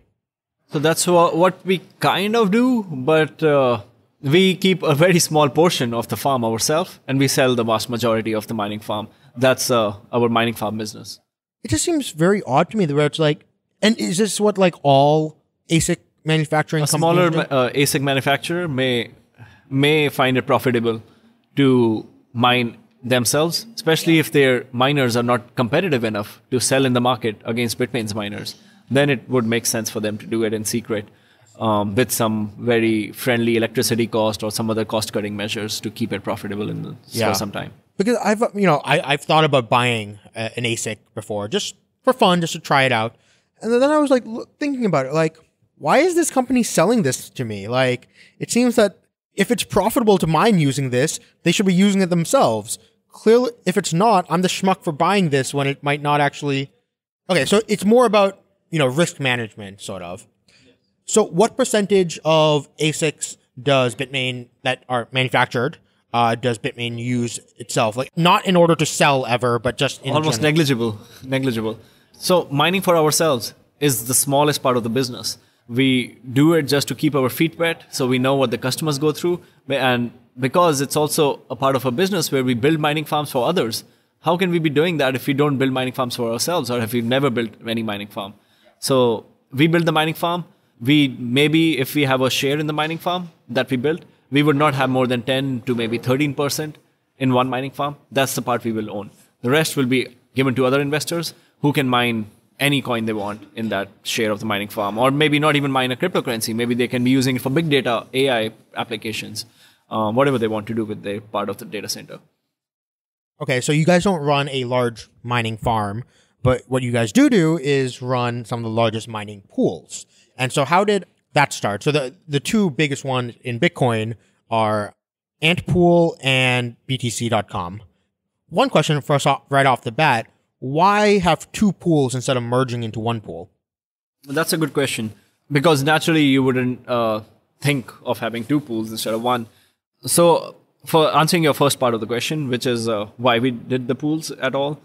So that's what we kind of do, but we keep a very small portion of the farm ourselves, and we sell the vast majority of the mining farm. That's our mining farm business. It just seems very odd to me where it's like, and is this what like all ASIC manufacturing companies do? A smaller ASIC manufacturer may find it profitable to mine themselves, especially if their miners are not competitive enough to sell in the market against Bitmain's miners. Then it would make sense for them to do it in secret, with some very friendly electricity cost or some other cost-cutting measures to keep it profitable in the, for some time. Because I've thought about buying an ASIC before, just for fun, just to try it out. And then I was like thinking about it, like, why is this company selling this to me? Like, it seems that if it's profitable to mine using this, they should be using it themselves. Clearly, if it's not, I'm the schmuck for buying this when it might not actually. Okay, so it's more about, you know, risk management, sort of. So what percentage of ASICs does Bitmain that are manufactured, does Bitmain use itself? Like, not in order to sell ever, but just in almost general. Negligible. So mining for ourselves is the smallest part of the business. We do it just to keep our feet wet, so we know what the customers go through. And because it's also a part of a business where we build mining farms for others, how can we be doing that if we don't build mining farms for ourselves, or if we've never built any mining farm? So we build the mining farm. We maybe, if we have a share in the mining farm that we built, we would not have more than 10 to maybe 13% in one mining farm. That's the part we will own. The rest will be given to other investors who can mine any coin they want in that share of the mining farm, or maybe not even mine a cryptocurrency. Maybe they can be using it for big data, AI applications, whatever they want to do with their part of the data center. Okay, so you guys don't run a large mining farm, but what you guys do is run some of the largest mining pools. And so how did that start? So the two biggest ones in Bitcoin are Antpool and BTC.com. One question for us right off the bat, why have two pools instead of merging into one pool? That's a good question, because naturally you wouldn't think of having two pools instead of one. So for answering your first part of the question, which is why we did the pools at all.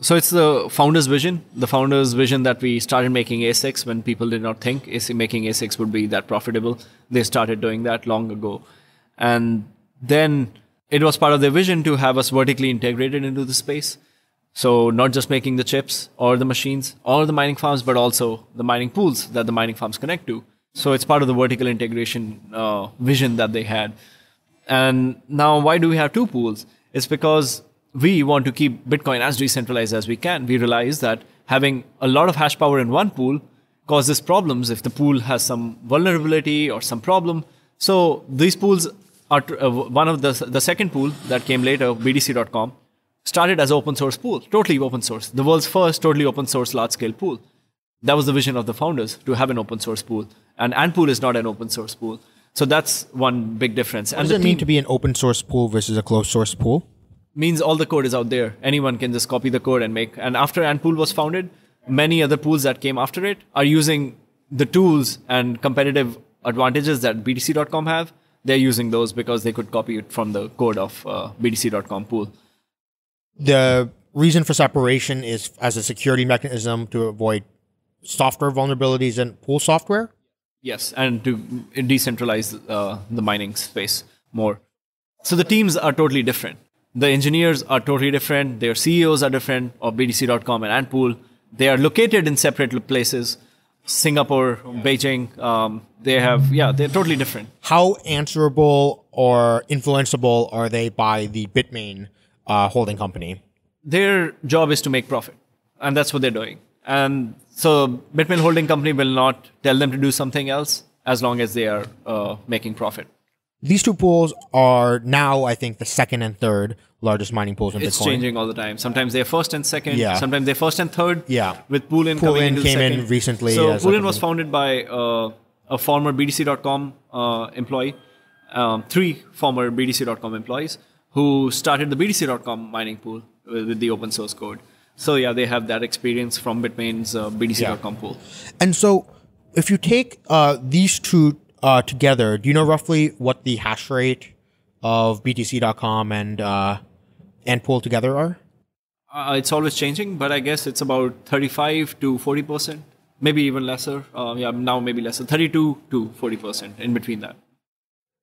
So it's the founder's vision that we started making ASICs when people did not think making ASICs would be that profitable. They started doing that long ago. And then it was part of their vision to have us vertically integrated into the space. So not just making the chips or the machines or the mining farms, but also the mining pools that the mining farms connect to. So it's part of the vertical integration vision that they had. And now why do we have two pools? It's because we want to keep Bitcoin as decentralized as we can. We realize that having a lot of hash power in one pool causes problems if the pool has some vulnerability or some problem. So these pools are one of the second pool that came later, BTC.com, started as open source pool, totally open source, the world's first totally open source large scale pool. That was the vision of the founders, to have an open source pool. And Antpool is not an open source pool. So that's one big difference. What does it mean to be an open source pool versus a closed source pool? Means all the code is out there. Anyone can just copy the code and make. And after Antpool was founded, many other pools that came after it are using the tools and competitive advantages that BTC.com have. They're using those because they could copy it from the code of BTC.com pool. The reason for separation is as a security mechanism to avoid software vulnerabilities in pool software? Yes, and to decentralize the mining space more. So the teams are totally different. The engineers are totally different. Their CEOs are different of BTC.com and Antpool. They are located in separate places, Singapore, Beijing. They're totally different. How answerable or influenceable are they by the Bitmain holding company? Their job is to make profit, and that's what they're doing. And so Bitmain holding company will not tell them to do something else as long as they are making profit. These two pools are now, I think, the second and third largest mining pools in Bitcoin. It's changing all the time. Sometimes they're first and second. Yeah. Sometimes they're first and third. Yeah. With Poolin coming into the second. Poolin came in recently. So Poolin was founded by a former BTC.com employee, three former BTC.com employees who started the BTC.com mining pool with the open source code. So yeah, they have that experience from Bitmain's BTC.com pool. And so if you take these two together, do you know roughly what the hash rate of BTC.com and Antpool together are? It's always changing, but I guess it's about 35 to 40%, maybe even lesser. Now maybe lesser, 32 to 40% in between that.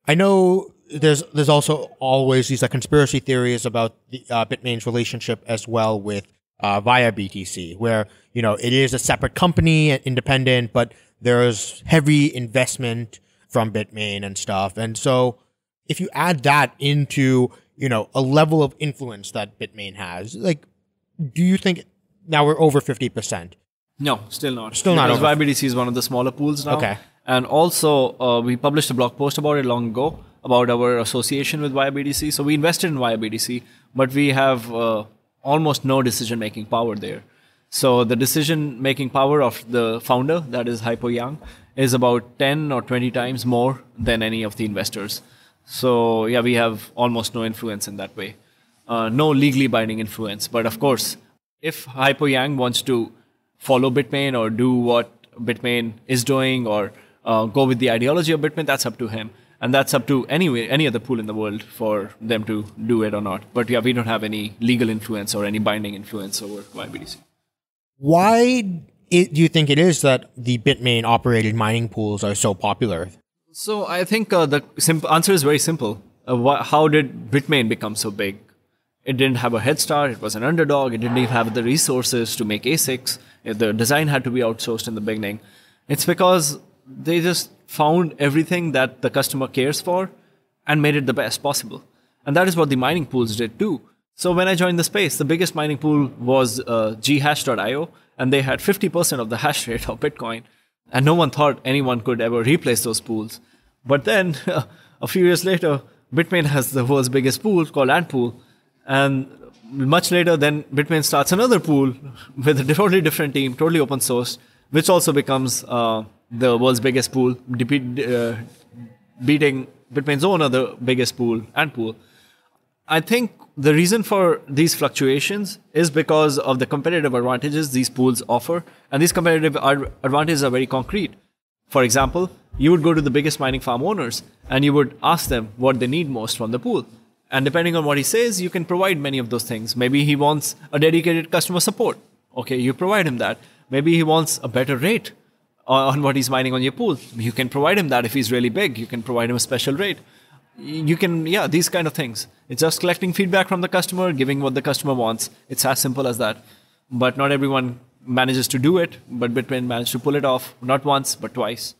I know there's also always these conspiracy theories about the Bitmain's relationship as well with ViaBTC, where it is a separate company, independent, but there's heavy investment from Bitmain and stuff. And so if you add that into, a level of influence that Bitmain has, do you think now we're over 50%? No, still not. Still not over. ViaBTC is one of the smaller pools now. Okay. And also we published a blog post about it long ago about our association with ViaBTC. So we invested in ViaBTC, but we have almost no decision-making power there. So the decision-making power of the founder, that is Haipo Yang, is about 10 or 20 times more than any of the investors. So yeah, we have almost no influence in that way. No legally binding influence. But of course, if Haipo Yang wants to follow Bitmain or do what Bitmain is doing or go with the ideology of Bitmain, that's up to him. And that's up to any other pool in the world for them to do it or not. But yeah, we don't have any legal influence or any binding influence over ViaBTC. Why do you think it is that the Bitmain-operated mining pools are so popular? So I think the answer is very simple. How did Bitmain become so big? It didn't have a head start. It was an underdog. It didn't even have the resources to make ASICs. The design had to be outsourced in the beginning. It's because they just found everything that the customer cares for and made it the best possible. And that is what the mining pools did too. So when I joined the space, the biggest mining pool was ghash.io, and they had 50% of the hash rate of Bitcoin, and no one thought anyone could ever replace those pools. But then a few years later, Bitmain has the world's biggest pool called Antpool, and much later then Bitmain starts another pool with a totally different team, totally open source, which also becomes the world's biggest pool, beating Bitmain's own other biggest pool, Antpool. I think the reason for these fluctuations is because of the competitive advantages these pools offer. And these competitive advantages are very concrete. For example, you would go to the biggest mining farm owners and you would ask them what they need most from the pool. And depending on what he says, you can provide many of those things. Maybe he wants a dedicated customer support. Okay, you provide him that. Maybe he wants a better rate on what he's mining on your pool. You can provide him that. If he's really big, you can provide him a special rate. You can, yeah, these kind of things. It's just collecting feedback from the customer, giving what the customer wants. It's as simple as that. But not everyone manages to do it, but Bitmain managed to pull it off, not once, but twice.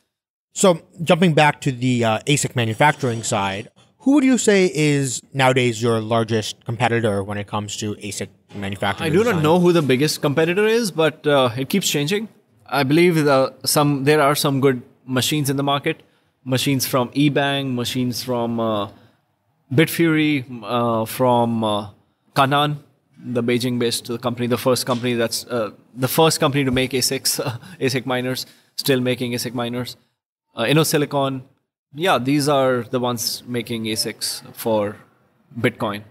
So jumping back to the ASIC manufacturing side, who would you say is nowadays your largest competitor when it comes to ASIC manufacturing? I do not know who the biggest competitor is, but it keeps changing. I believe there are some good machines in the market. Machines from eBang, machines from Bitfury, from Kanan, the Beijing-based company, the first company that's to make ASICs, ASIC miners, still making ASIC miners. InnoSilicon, yeah, these are the ones making ASICs for Bitcoin.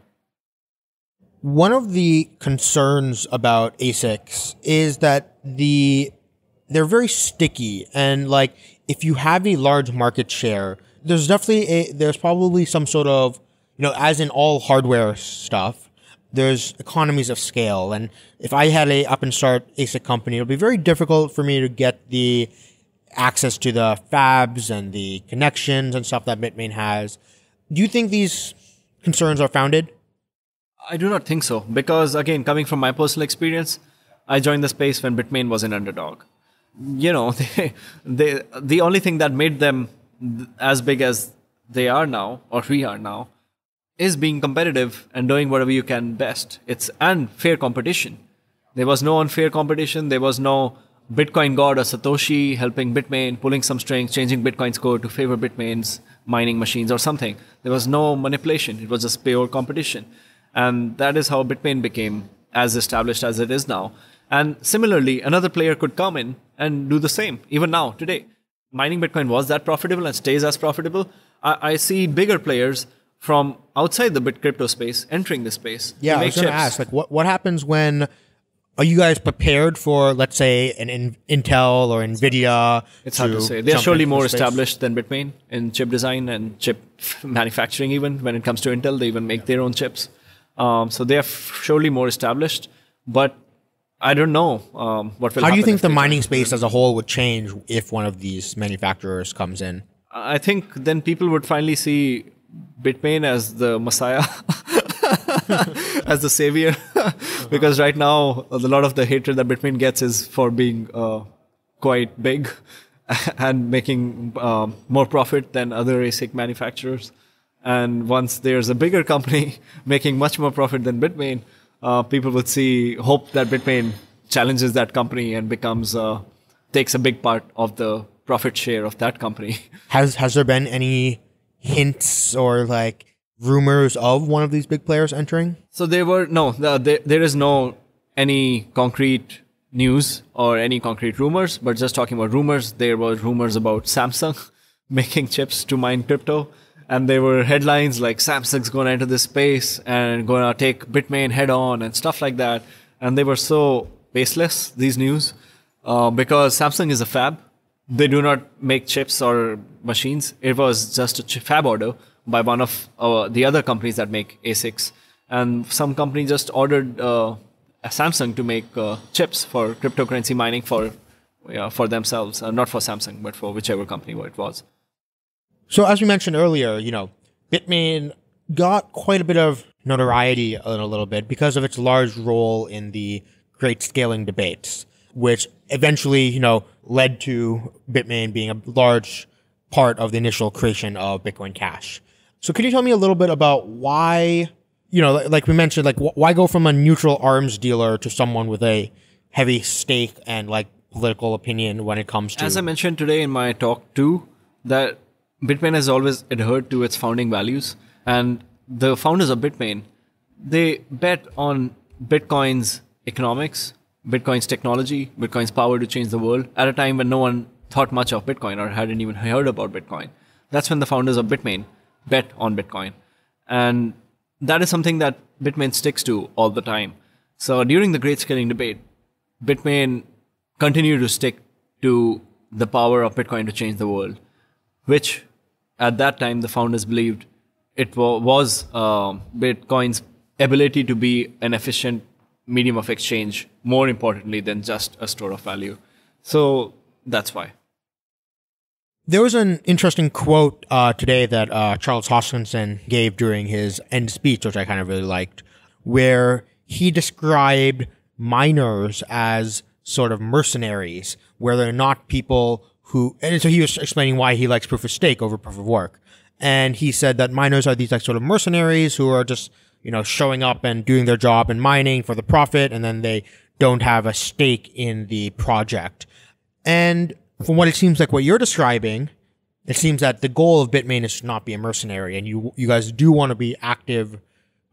One of the concerns about ASICs is that they're very sticky, and like if you have a large market share, there's definitely probably some sort of, you know, as in all hardware stuff, there's economies of scale. And if I had a up and start ASIC company, it would be very difficult for me to get the access to the fabs and the connections and stuff that Bitmain has. Do you think these concerns are founded? I do not think so. Because again, coming from my personal experience, I joined the space when Bitmain was an underdog. You know, the only thing that made them as big as they are now, or we are now, is being competitive and doing whatever you can best. It's unfair competition. There was no unfair competition. There was no Bitcoin god or Satoshi helping Bitmain, pulling some strings, changing Bitcoin's code to favor Bitmain's mining machines or something. There was no manipulation. It was just pure competition. And that is how Bitmain became as established as it is now. And similarly, another player could come in and do the same, even now, today. Mining Bitcoin was that profitable and stays as profitable. I see bigger players from outside the bit crypto space entering the space. Yeah, I was going to ask, like, what happens when, are you guys prepared for, let's say, an Intel or NVIDIA? It's hard to say. They're surely more established than Bitmain in chip design and chip manufacturing even. When it comes to Intel, they even make their own chips. So they're surely more established, but I don't know what will happen. How do you think the mining space as a whole would change if one of these manufacturers comes in? I think then people would finally see Bitmain as the messiah, as the savior, because right now a lot of the hatred that Bitmain gets is for being quite big and making more profit than other ASIC manufacturers. And once there's a bigger company making much more profit than Bitmain, people would hope that Bitmain challenges that company and becomes takes a big part of the profit share of that company. Has there been any hints or like rumors of one of these big players entering? So there is no any concrete news or any concrete rumors, but just talking about rumors, there were rumors about Samsung making chips to mine crypto. And there were headlines like Samsung's going to enter this space and going to take Bitmain head on and stuff like that. And they were so baseless, these news, because Samsung is a fab. They do not make chips or machines. It was just a fab order by one of the other companies that make ASICs. And some company just ordered Samsung to make chips for cryptocurrency mining for themselves, not for Samsung, but for whichever company it was. So as we mentioned earlier, you know, Bitmain got quite a bit of notoriety in a little bit because of its large role in the great scaling debates, which eventually, you know, led to Bitmain being a large part of the initial creation of Bitcoin Cash. So could you tell me a little bit about why, you know, like we mentioned, like why go from a neutral arms dealer to someone with a heavy stake and like political opinion when it comes to... As I mentioned today in my talk too, that Bitmain has always adhered to its founding values, and the founders of Bitmain, they bet on Bitcoin's economics, Bitcoin's technology, Bitcoin's power to change the world at a time when no one thought much of Bitcoin or hadn't even heard about Bitcoin. That's when the founders of Bitmain bet on Bitcoin. And that is something that Bitmain sticks to all the time. So during the great scaling debate, Bitmain continued to stick to the power of Bitcoin to change the world, which at that time the founders believed it was Bitcoin's ability to be an efficient medium of exchange, more importantly than just a store of value. So that's why. There was an interesting quote today that Charles Hoskinson gave during his end speech, which I kind of really liked, where he described miners as sort of mercenaries, where they're not people who... And so he was explaining why he likes proof of stake over proof of work. And he said that miners are these like sort of mercenaries who are just, you know, showing up and doing their job and mining for the profit, and then they don't have a stake in the project. And from what it seems like what you're describing, it seems that the goal of Bitmain is to not be a mercenary, and you guys do want to be active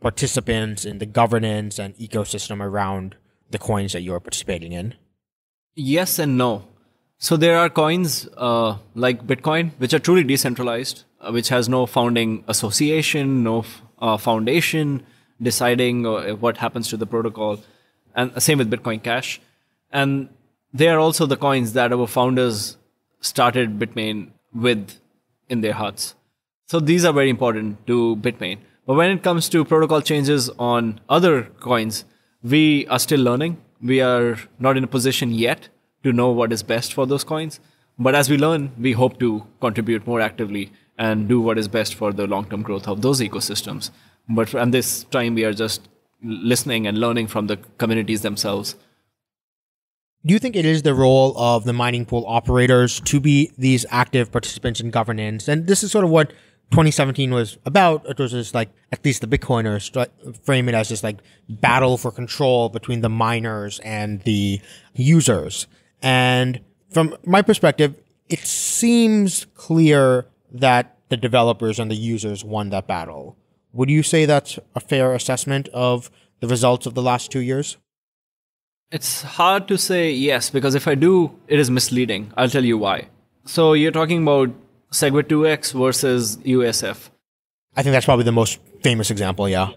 participants in the governance and ecosystem around the coins that you're participating in. Yes and no. So there are coins like Bitcoin, which are truly decentralized, which has no founding association, no foundation deciding what happens to the protocol, and same with Bitcoin Cash. And they are also the coins that our founders started Bitmain with in their hearts. So these are very important to Bitmain. But when it comes to protocol changes on other coins, we are still learning. We are not in a position yet to know what is best for those coins. But as we learn, we hope to contribute more actively and do what is best for the long-term growth of those ecosystems. But at this time, we are just listening and learning from the communities themselves. Do you think it is the role of the mining pool operators to be these active participants in governance? And this is sort of what 2017 was about. It was just like, at least the Bitcoiners frame it as this like battle for control between the miners and the users. And from my perspective, it seems clear that the developers and the users won that battle. Would you say that's a fair assessment of the results of the last 2 years? It's hard to say yes, because if I do, it is misleading. I'll tell you why. So you're talking about SegWit2x versus UASF. I think that's probably the most famous example, yeah.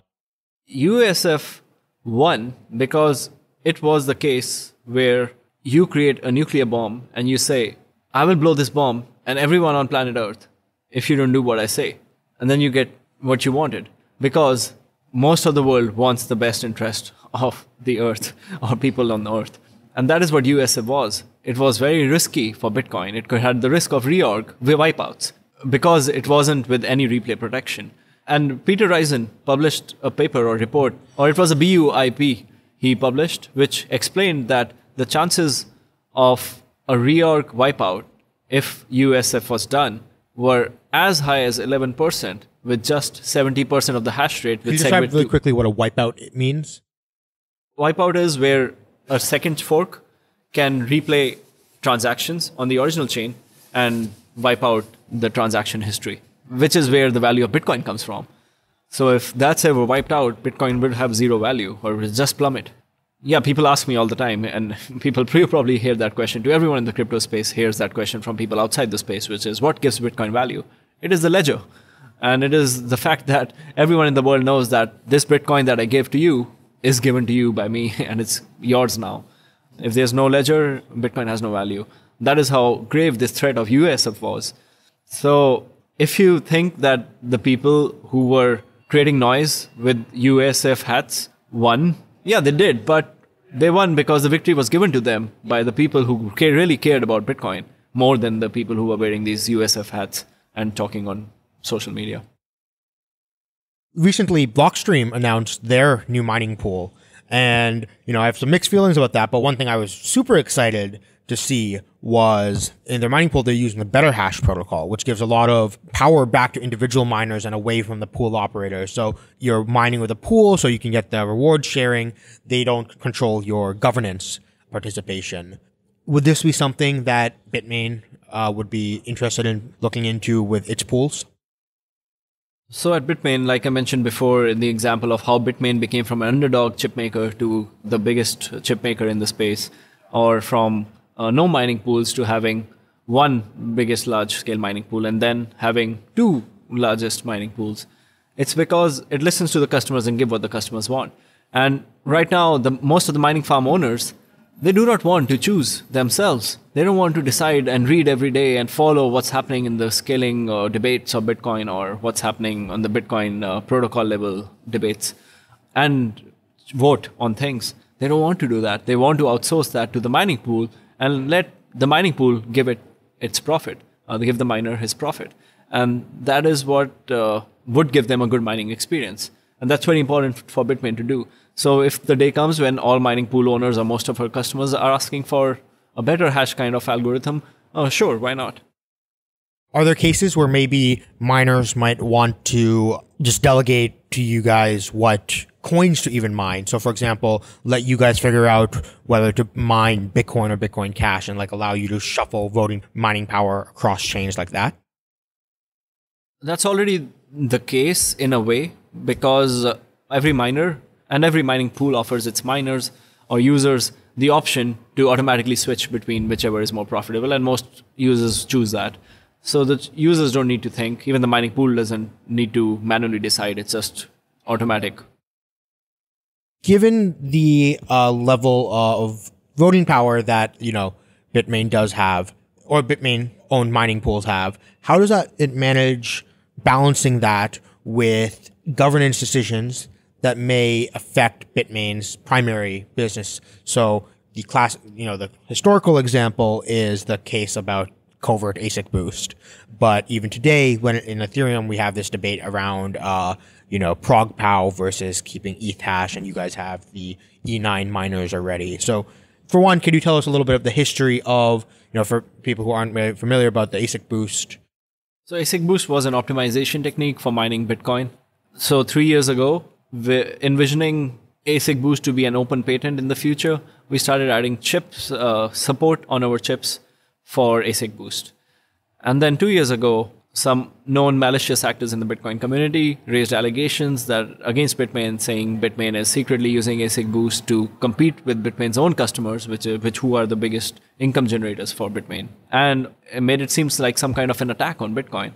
UASF won because it was the case where you create a nuclear bomb and you say, I will blow this bomb and everyone on planet Earth if you don't do what I say. And then you get what you wanted, because most of the world wants the best interest of the Earth or people on Earth. And that is what UASF was. It was very risky for Bitcoin. It had the risk of reorg, wipeouts, because it wasn't with any replay protection. And Peter Risen published a paper or report, or it was a BUIP he published, which explained that the chances of a reorg wipeout, if UASF was done, were as high as 11%, with just 70% of the hash rate. Can you describe really quickly what a wipeout means? Wipeout is where a second fork can replay transactions on the original chain and wipe out the transaction history, which is where the value of Bitcoin comes from. So if that's ever wiped out, Bitcoin would have zero value or would just plummet. Yeah, people ask me all the time, and people probably hear that question. To everyone in the crypto space hears that question from people outside the space, which is, what gives Bitcoin value? It is the ledger. And it is the fact that everyone in the world knows that this Bitcoin that I gave to you is given to you by me, and it's yours now. If there's no ledger, Bitcoin has no value. That is how grave this threat of UASF was. So if you think that the people who were creating noise with UASF hats won, yeah, they did, but they won because the victory was given to them by the people who really cared about Bitcoin more than the people who were wearing these UASF hats and talking on social media. Recently, Blockstream announced their new mining pool. And, you know, I have some mixed feelings about that. But one thing I was super excited to see was in their mining pool, they're using the Better Hash protocol, which gives a lot of power back to individual miners and away from the pool operators. So you're mining with a pool, so you can get the reward sharing. They don't control your governance participation. Would this be something that Bitmain would be interested in looking into with its pools? So at Bitmain, like I mentioned before, in the example of how Bitmain became from an underdog chipmaker to the biggest chipmaker in the space, or from no mining pools to having one biggest large-scale mining pool and then having two largest mining pools, it's because it listens to the customers and gives what the customers want. And right now, most of the mining farm owners They do not want to choose themselves. They don't want to decide and read every day and follow what's happening in the scaling debates of Bitcoin or what's happening on the Bitcoin protocol level debates and vote on things. They don't want to do that. They want to outsource that to the mining pool and let the mining pool give it its profit. They give the miner his profit. And that is what would give them a good mining experience. And that's very important for Bitmain to do. So if the day comes when all mining pool owners or most of our customers are asking for a better hash kind of algorithm, sure, why not? Are there cases where maybe miners might want to just delegate to you guys what coins to even mine? So for example, let you guys figure out whether to mine Bitcoin or Bitcoin Cash and like allow you to shuffle voting mining power across chains like that? That's already the case in a way, because every miner and every mining pool offers its miners or users the option to automatically switch between whichever is more profitable, and most users choose that. So the users don't need to think, even the mining pool doesn't need to manually decide, it's just automatic. Given the level of voting power that, you know, Bitmain does have, or Bitmain-owned mining pools have, how does it manage balancing that with governance decisions that may affect Bitmain's primary business? So the the historical example is the case about covert ASIC boost. But even today, when in Ethereum, we have this debate around, ProgPow versus keeping ethash, and you guys have the E9 miners already. So for one, could you tell us a little bit of the history of, for people who aren't very familiar about the ASIC boost? So ASIC boost was an optimization technique for mining Bitcoin. So 3 years ago, envisioning ASIC Boost to be an open patent in the future, we started adding chips support on our chips for ASIC Boost. And then 2 years ago, some known malicious actors in the Bitcoin community raised allegations that against Bitmain, saying Bitmain is secretly using ASIC Boost to compete with Bitmain's own customers, who are the biggest income generators for Bitmain. And it made it seem like some kind of an attack on Bitcoin.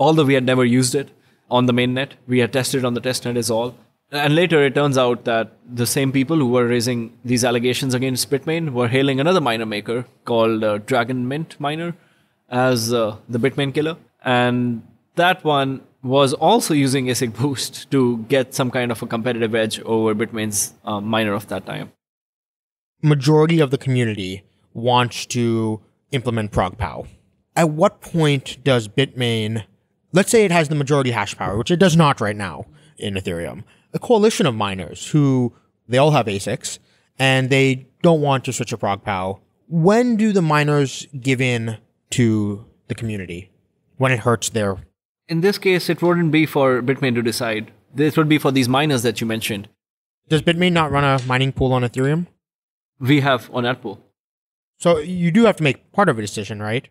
Although we had never used it on the mainnet, we had tested on the testnet is all. And later it turns out that the same people who were raising these allegations against Bitmain were hailing another miner maker called Dragon Mint Miner as the Bitmain killer. And that one was also using ASIC Boost to get some kind of a competitive edge over Bitmain's miner of that time. Majority of the community wants to implement ProgPow. At what point does Bitmain... Let's say it has the majority hash power, which it does not right now in Ethereum. A coalition of miners who, they all have ASICs, and they don't want to switch to ProgPow. When do the miners give in to the community? When it hurts their... In this case, it wouldn't be for Bitmain to decide. This would be for these miners that you mentioned. Does Bitmain not run a mining pool on Ethereum? We have on Antpool. So you do have to make part of a decision, right?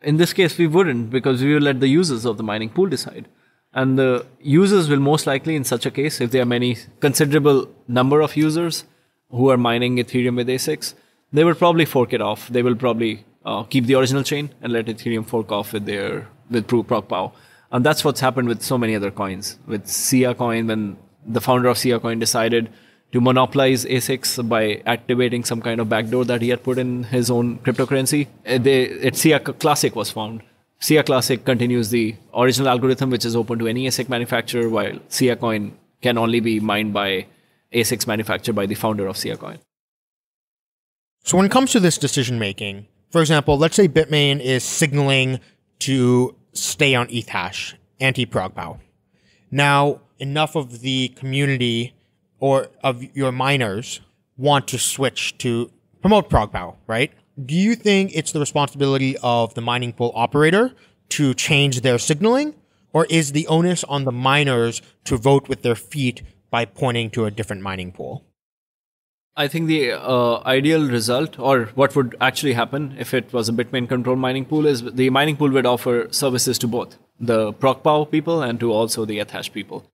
In this case, we wouldn't, because we will let the users of the mining pool decide. And the users will most likely, in such a case, if there are many considerable number of users who are mining Ethereum with ASICs, they will probably fork it off. They will probably keep the original chain and let Ethereum fork off with ProgPow. And that's what's happened with so many other coins. With SiaCoin, when the founder of SiaCoin decided to monopolize ASICs by activating some kind of backdoor that he had put in his own cryptocurrency, Sia Classic was found. Sia Classic continues the original algorithm, which is open to any ASIC manufacturer, while SiaCoin can only be mined by ASICs manufactured by the founder of SiaCoin. So when it comes to this decision-making, for example, let's say Bitmain is signaling to stay on ethash, anti-ProgPow. Now, enough of the community or of your miners want to switch to promote ProgPow, right? Do you think it's the responsibility of the mining pool operator to change their signaling? Or is the onus on the miners to vote with their feet by pointing to a different mining pool? I think the ideal result, or what would actually happen if it was a Bitmain-controlled mining pool, is the mining pool would offer services to both the ProgPow people and to also the ethash people.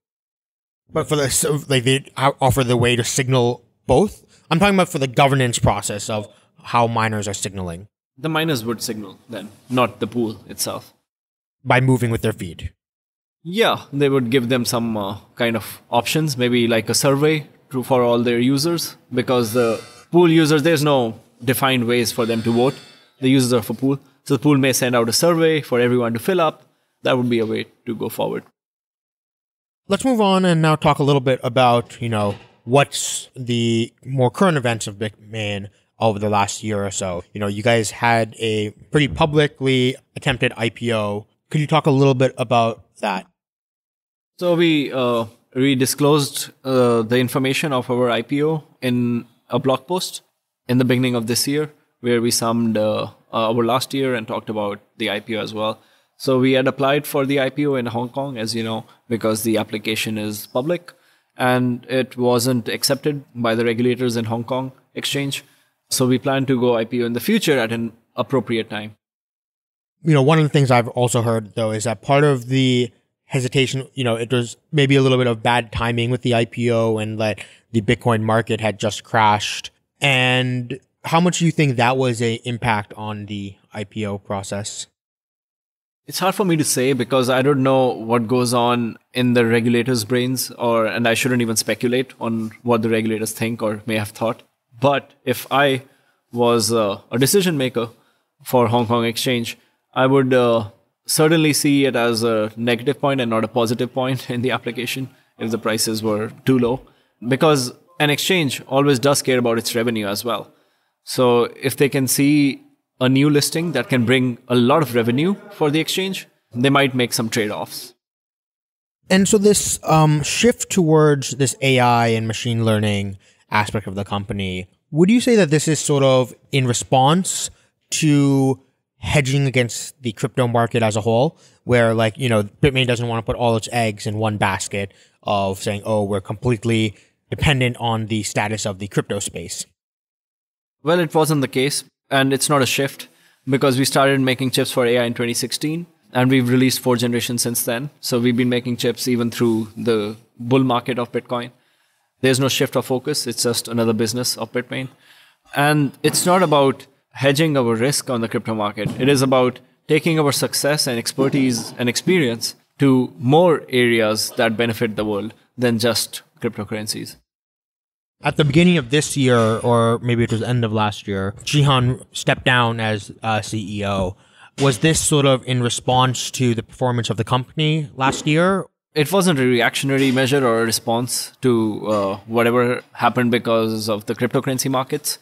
But for they offer the way to signal both? I'm talking about for the governance process of how miners are signaling. The miners would signal then, not the pool itself. By moving with their feet? Yeah, they would give them some kind of options, maybe like a survey for all their users, because the Pool users, there's no defined ways for them to vote. The users are for pool. So the pool may send out a survey for everyone to fill up. That would be a way to go forward. Let's move on and now talk a little bit about, you know, what's the more current events of Bitmain over the last year or so. You know, you guys had a pretty publicly attempted IPO. Could you talk a little bit about that? So we disclosed the information of our IPO in a blog post in the beginning of this year, where we summed our last year and talked about the IPO as well. So we had applied for the IPO in Hong Kong, as you know, because the application is public, and it wasn't accepted by the regulators in Hong Kong exchange. So we plan to go IPO in the future at an appropriate time. You know, one of the things I've also heard, though, is that part of the hesitation, you know, it was maybe a little bit of bad timing with the IPO and that the Bitcoin market had just crashed. And how much do you think that was an impact on the IPO process? It's hard for me to say because I don't know what goes on in the regulators' brains, and I shouldn't even speculate on what the regulators think or may have thought. But if I was a decision maker for Hong Kong Exchange, I would certainly see it as a negative point and not a positive point in the application if the prices were too low, because an exchange always does care about its revenue as well. So if they can see a new listing that can bring a lot of revenue for the exchange, they might make some trade-offs. And so this shift towards this AI and machine learning aspect of the company, would you say that this is sort of in response to hedging against the crypto market as a whole, where, like, you know, Bitmain doesn't want to put all its eggs in one basket of saying, oh, we're completely dependent on the status of the crypto space? Well, it wasn't the case. And it's not a shift, because we started making chips for AI in 2016, and we've released 4 generations since then. So we've been making chips even through the bull market of Bitcoin. There's no shift of focus. It's just another business of Bitmain. And it's not about hedging our risk on the crypto market. It is about taking our success and expertise and experience to more areas that benefit the world than just cryptocurrencies. At the beginning of this year, or maybe it was the end of last year, Jihan stepped down as CEO. Was this sort of in response to the performance of the company last year? It wasn't a reactionary measure or a response to whatever happened because of the cryptocurrency markets.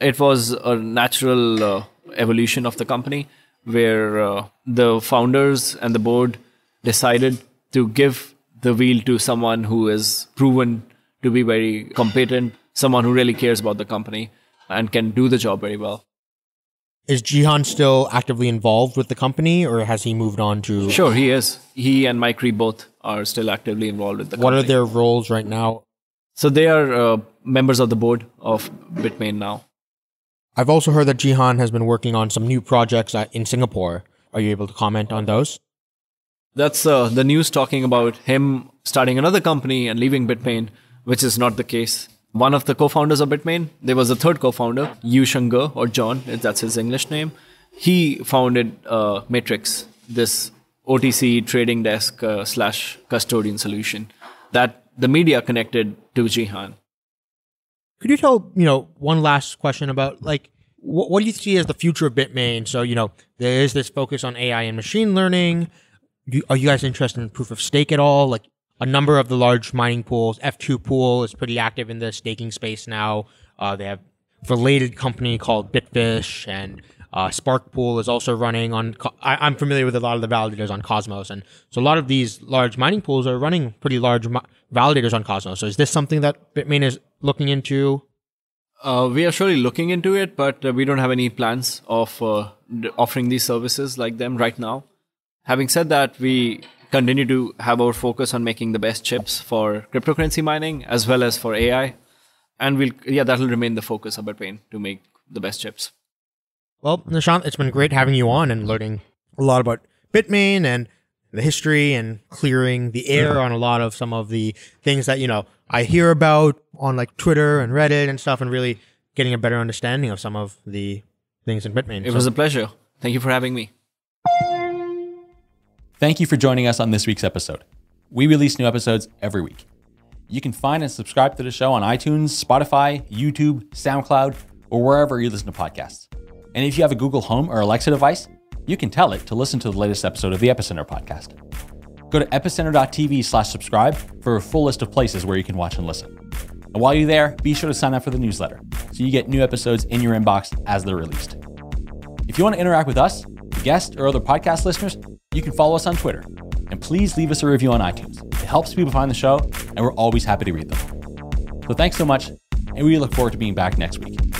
It was a natural evolution of the company, where the founders and the board decided to give the wheel to someone who is proven to be very competent, someone who really cares about the company and can do the job very well. Is Jihan still actively involved with the company, or has he moved on to... Sure, he is. He and Micree both are still actively involved with the company. What are their roles right now? So they are members of the board of Bitmain now. I've also heard that Jihan has been working on some new projects in Singapore. Are you able to comment on those? That's the news talking about him starting another company and leaving Bitmain, which is not the case. One of the co-founders of Bitmain, there was a third co-founder, Yu Shengge, or John, if that's his English name. He founded Matrix, this OTC trading desk slash custodian solution that the media connected to Jihan. Could you tell, you know, one last question about, like, what do you see as the future of Bitmain? So, you know, there is this focus on AI and machine learning. Are you guys interested in proof of stake at all? Like, a number of the large mining pools, F2 Pool is pretty active in the staking space now. They have a related company called Bitfish, and Spark Pool is also running on... I'm familiar with a lot of the validators on Cosmos. And so a lot of these large mining pools are running pretty large validators on Cosmos. So is this something that Bitmain is looking into? We are surely looking into it, but we don't have any plans of offering these services like them right now. Having said that, we continue to have our focus on making the best chips for cryptocurrency mining as well as for AI. And that'll remain the focus of Bitmain, to make the best chips. Well, Nishant, it's been great having you on and learning a lot about Bitmain and the history and clearing the air on a lot of some of the things that, you know, I hear about on like Twitter and Reddit and stuff, and really getting a better understanding of some of the things in Bitmain. It was a pleasure. Thank you for having me. Thank you for joining us on this week's episode. We release new episodes every week. You can find and subscribe to the show on iTunes, Spotify, YouTube, SoundCloud, or wherever you listen to podcasts. And if you have a Google Home or Alexa device, you can tell it to listen to the latest episode of the Epicenter podcast. Go to epicenter.tv/subscribe for a full list of places where you can watch and listen. And while you're there, be sure to sign up for the newsletter so you get new episodes in your inbox as they're released. If you want to interact with us, the guest, or other podcast listeners, you can follow us on Twitter. And please leave us a review on iTunes. It helps people find the show, and we're always happy to read them. So thanks so much, and we look forward to being back next week.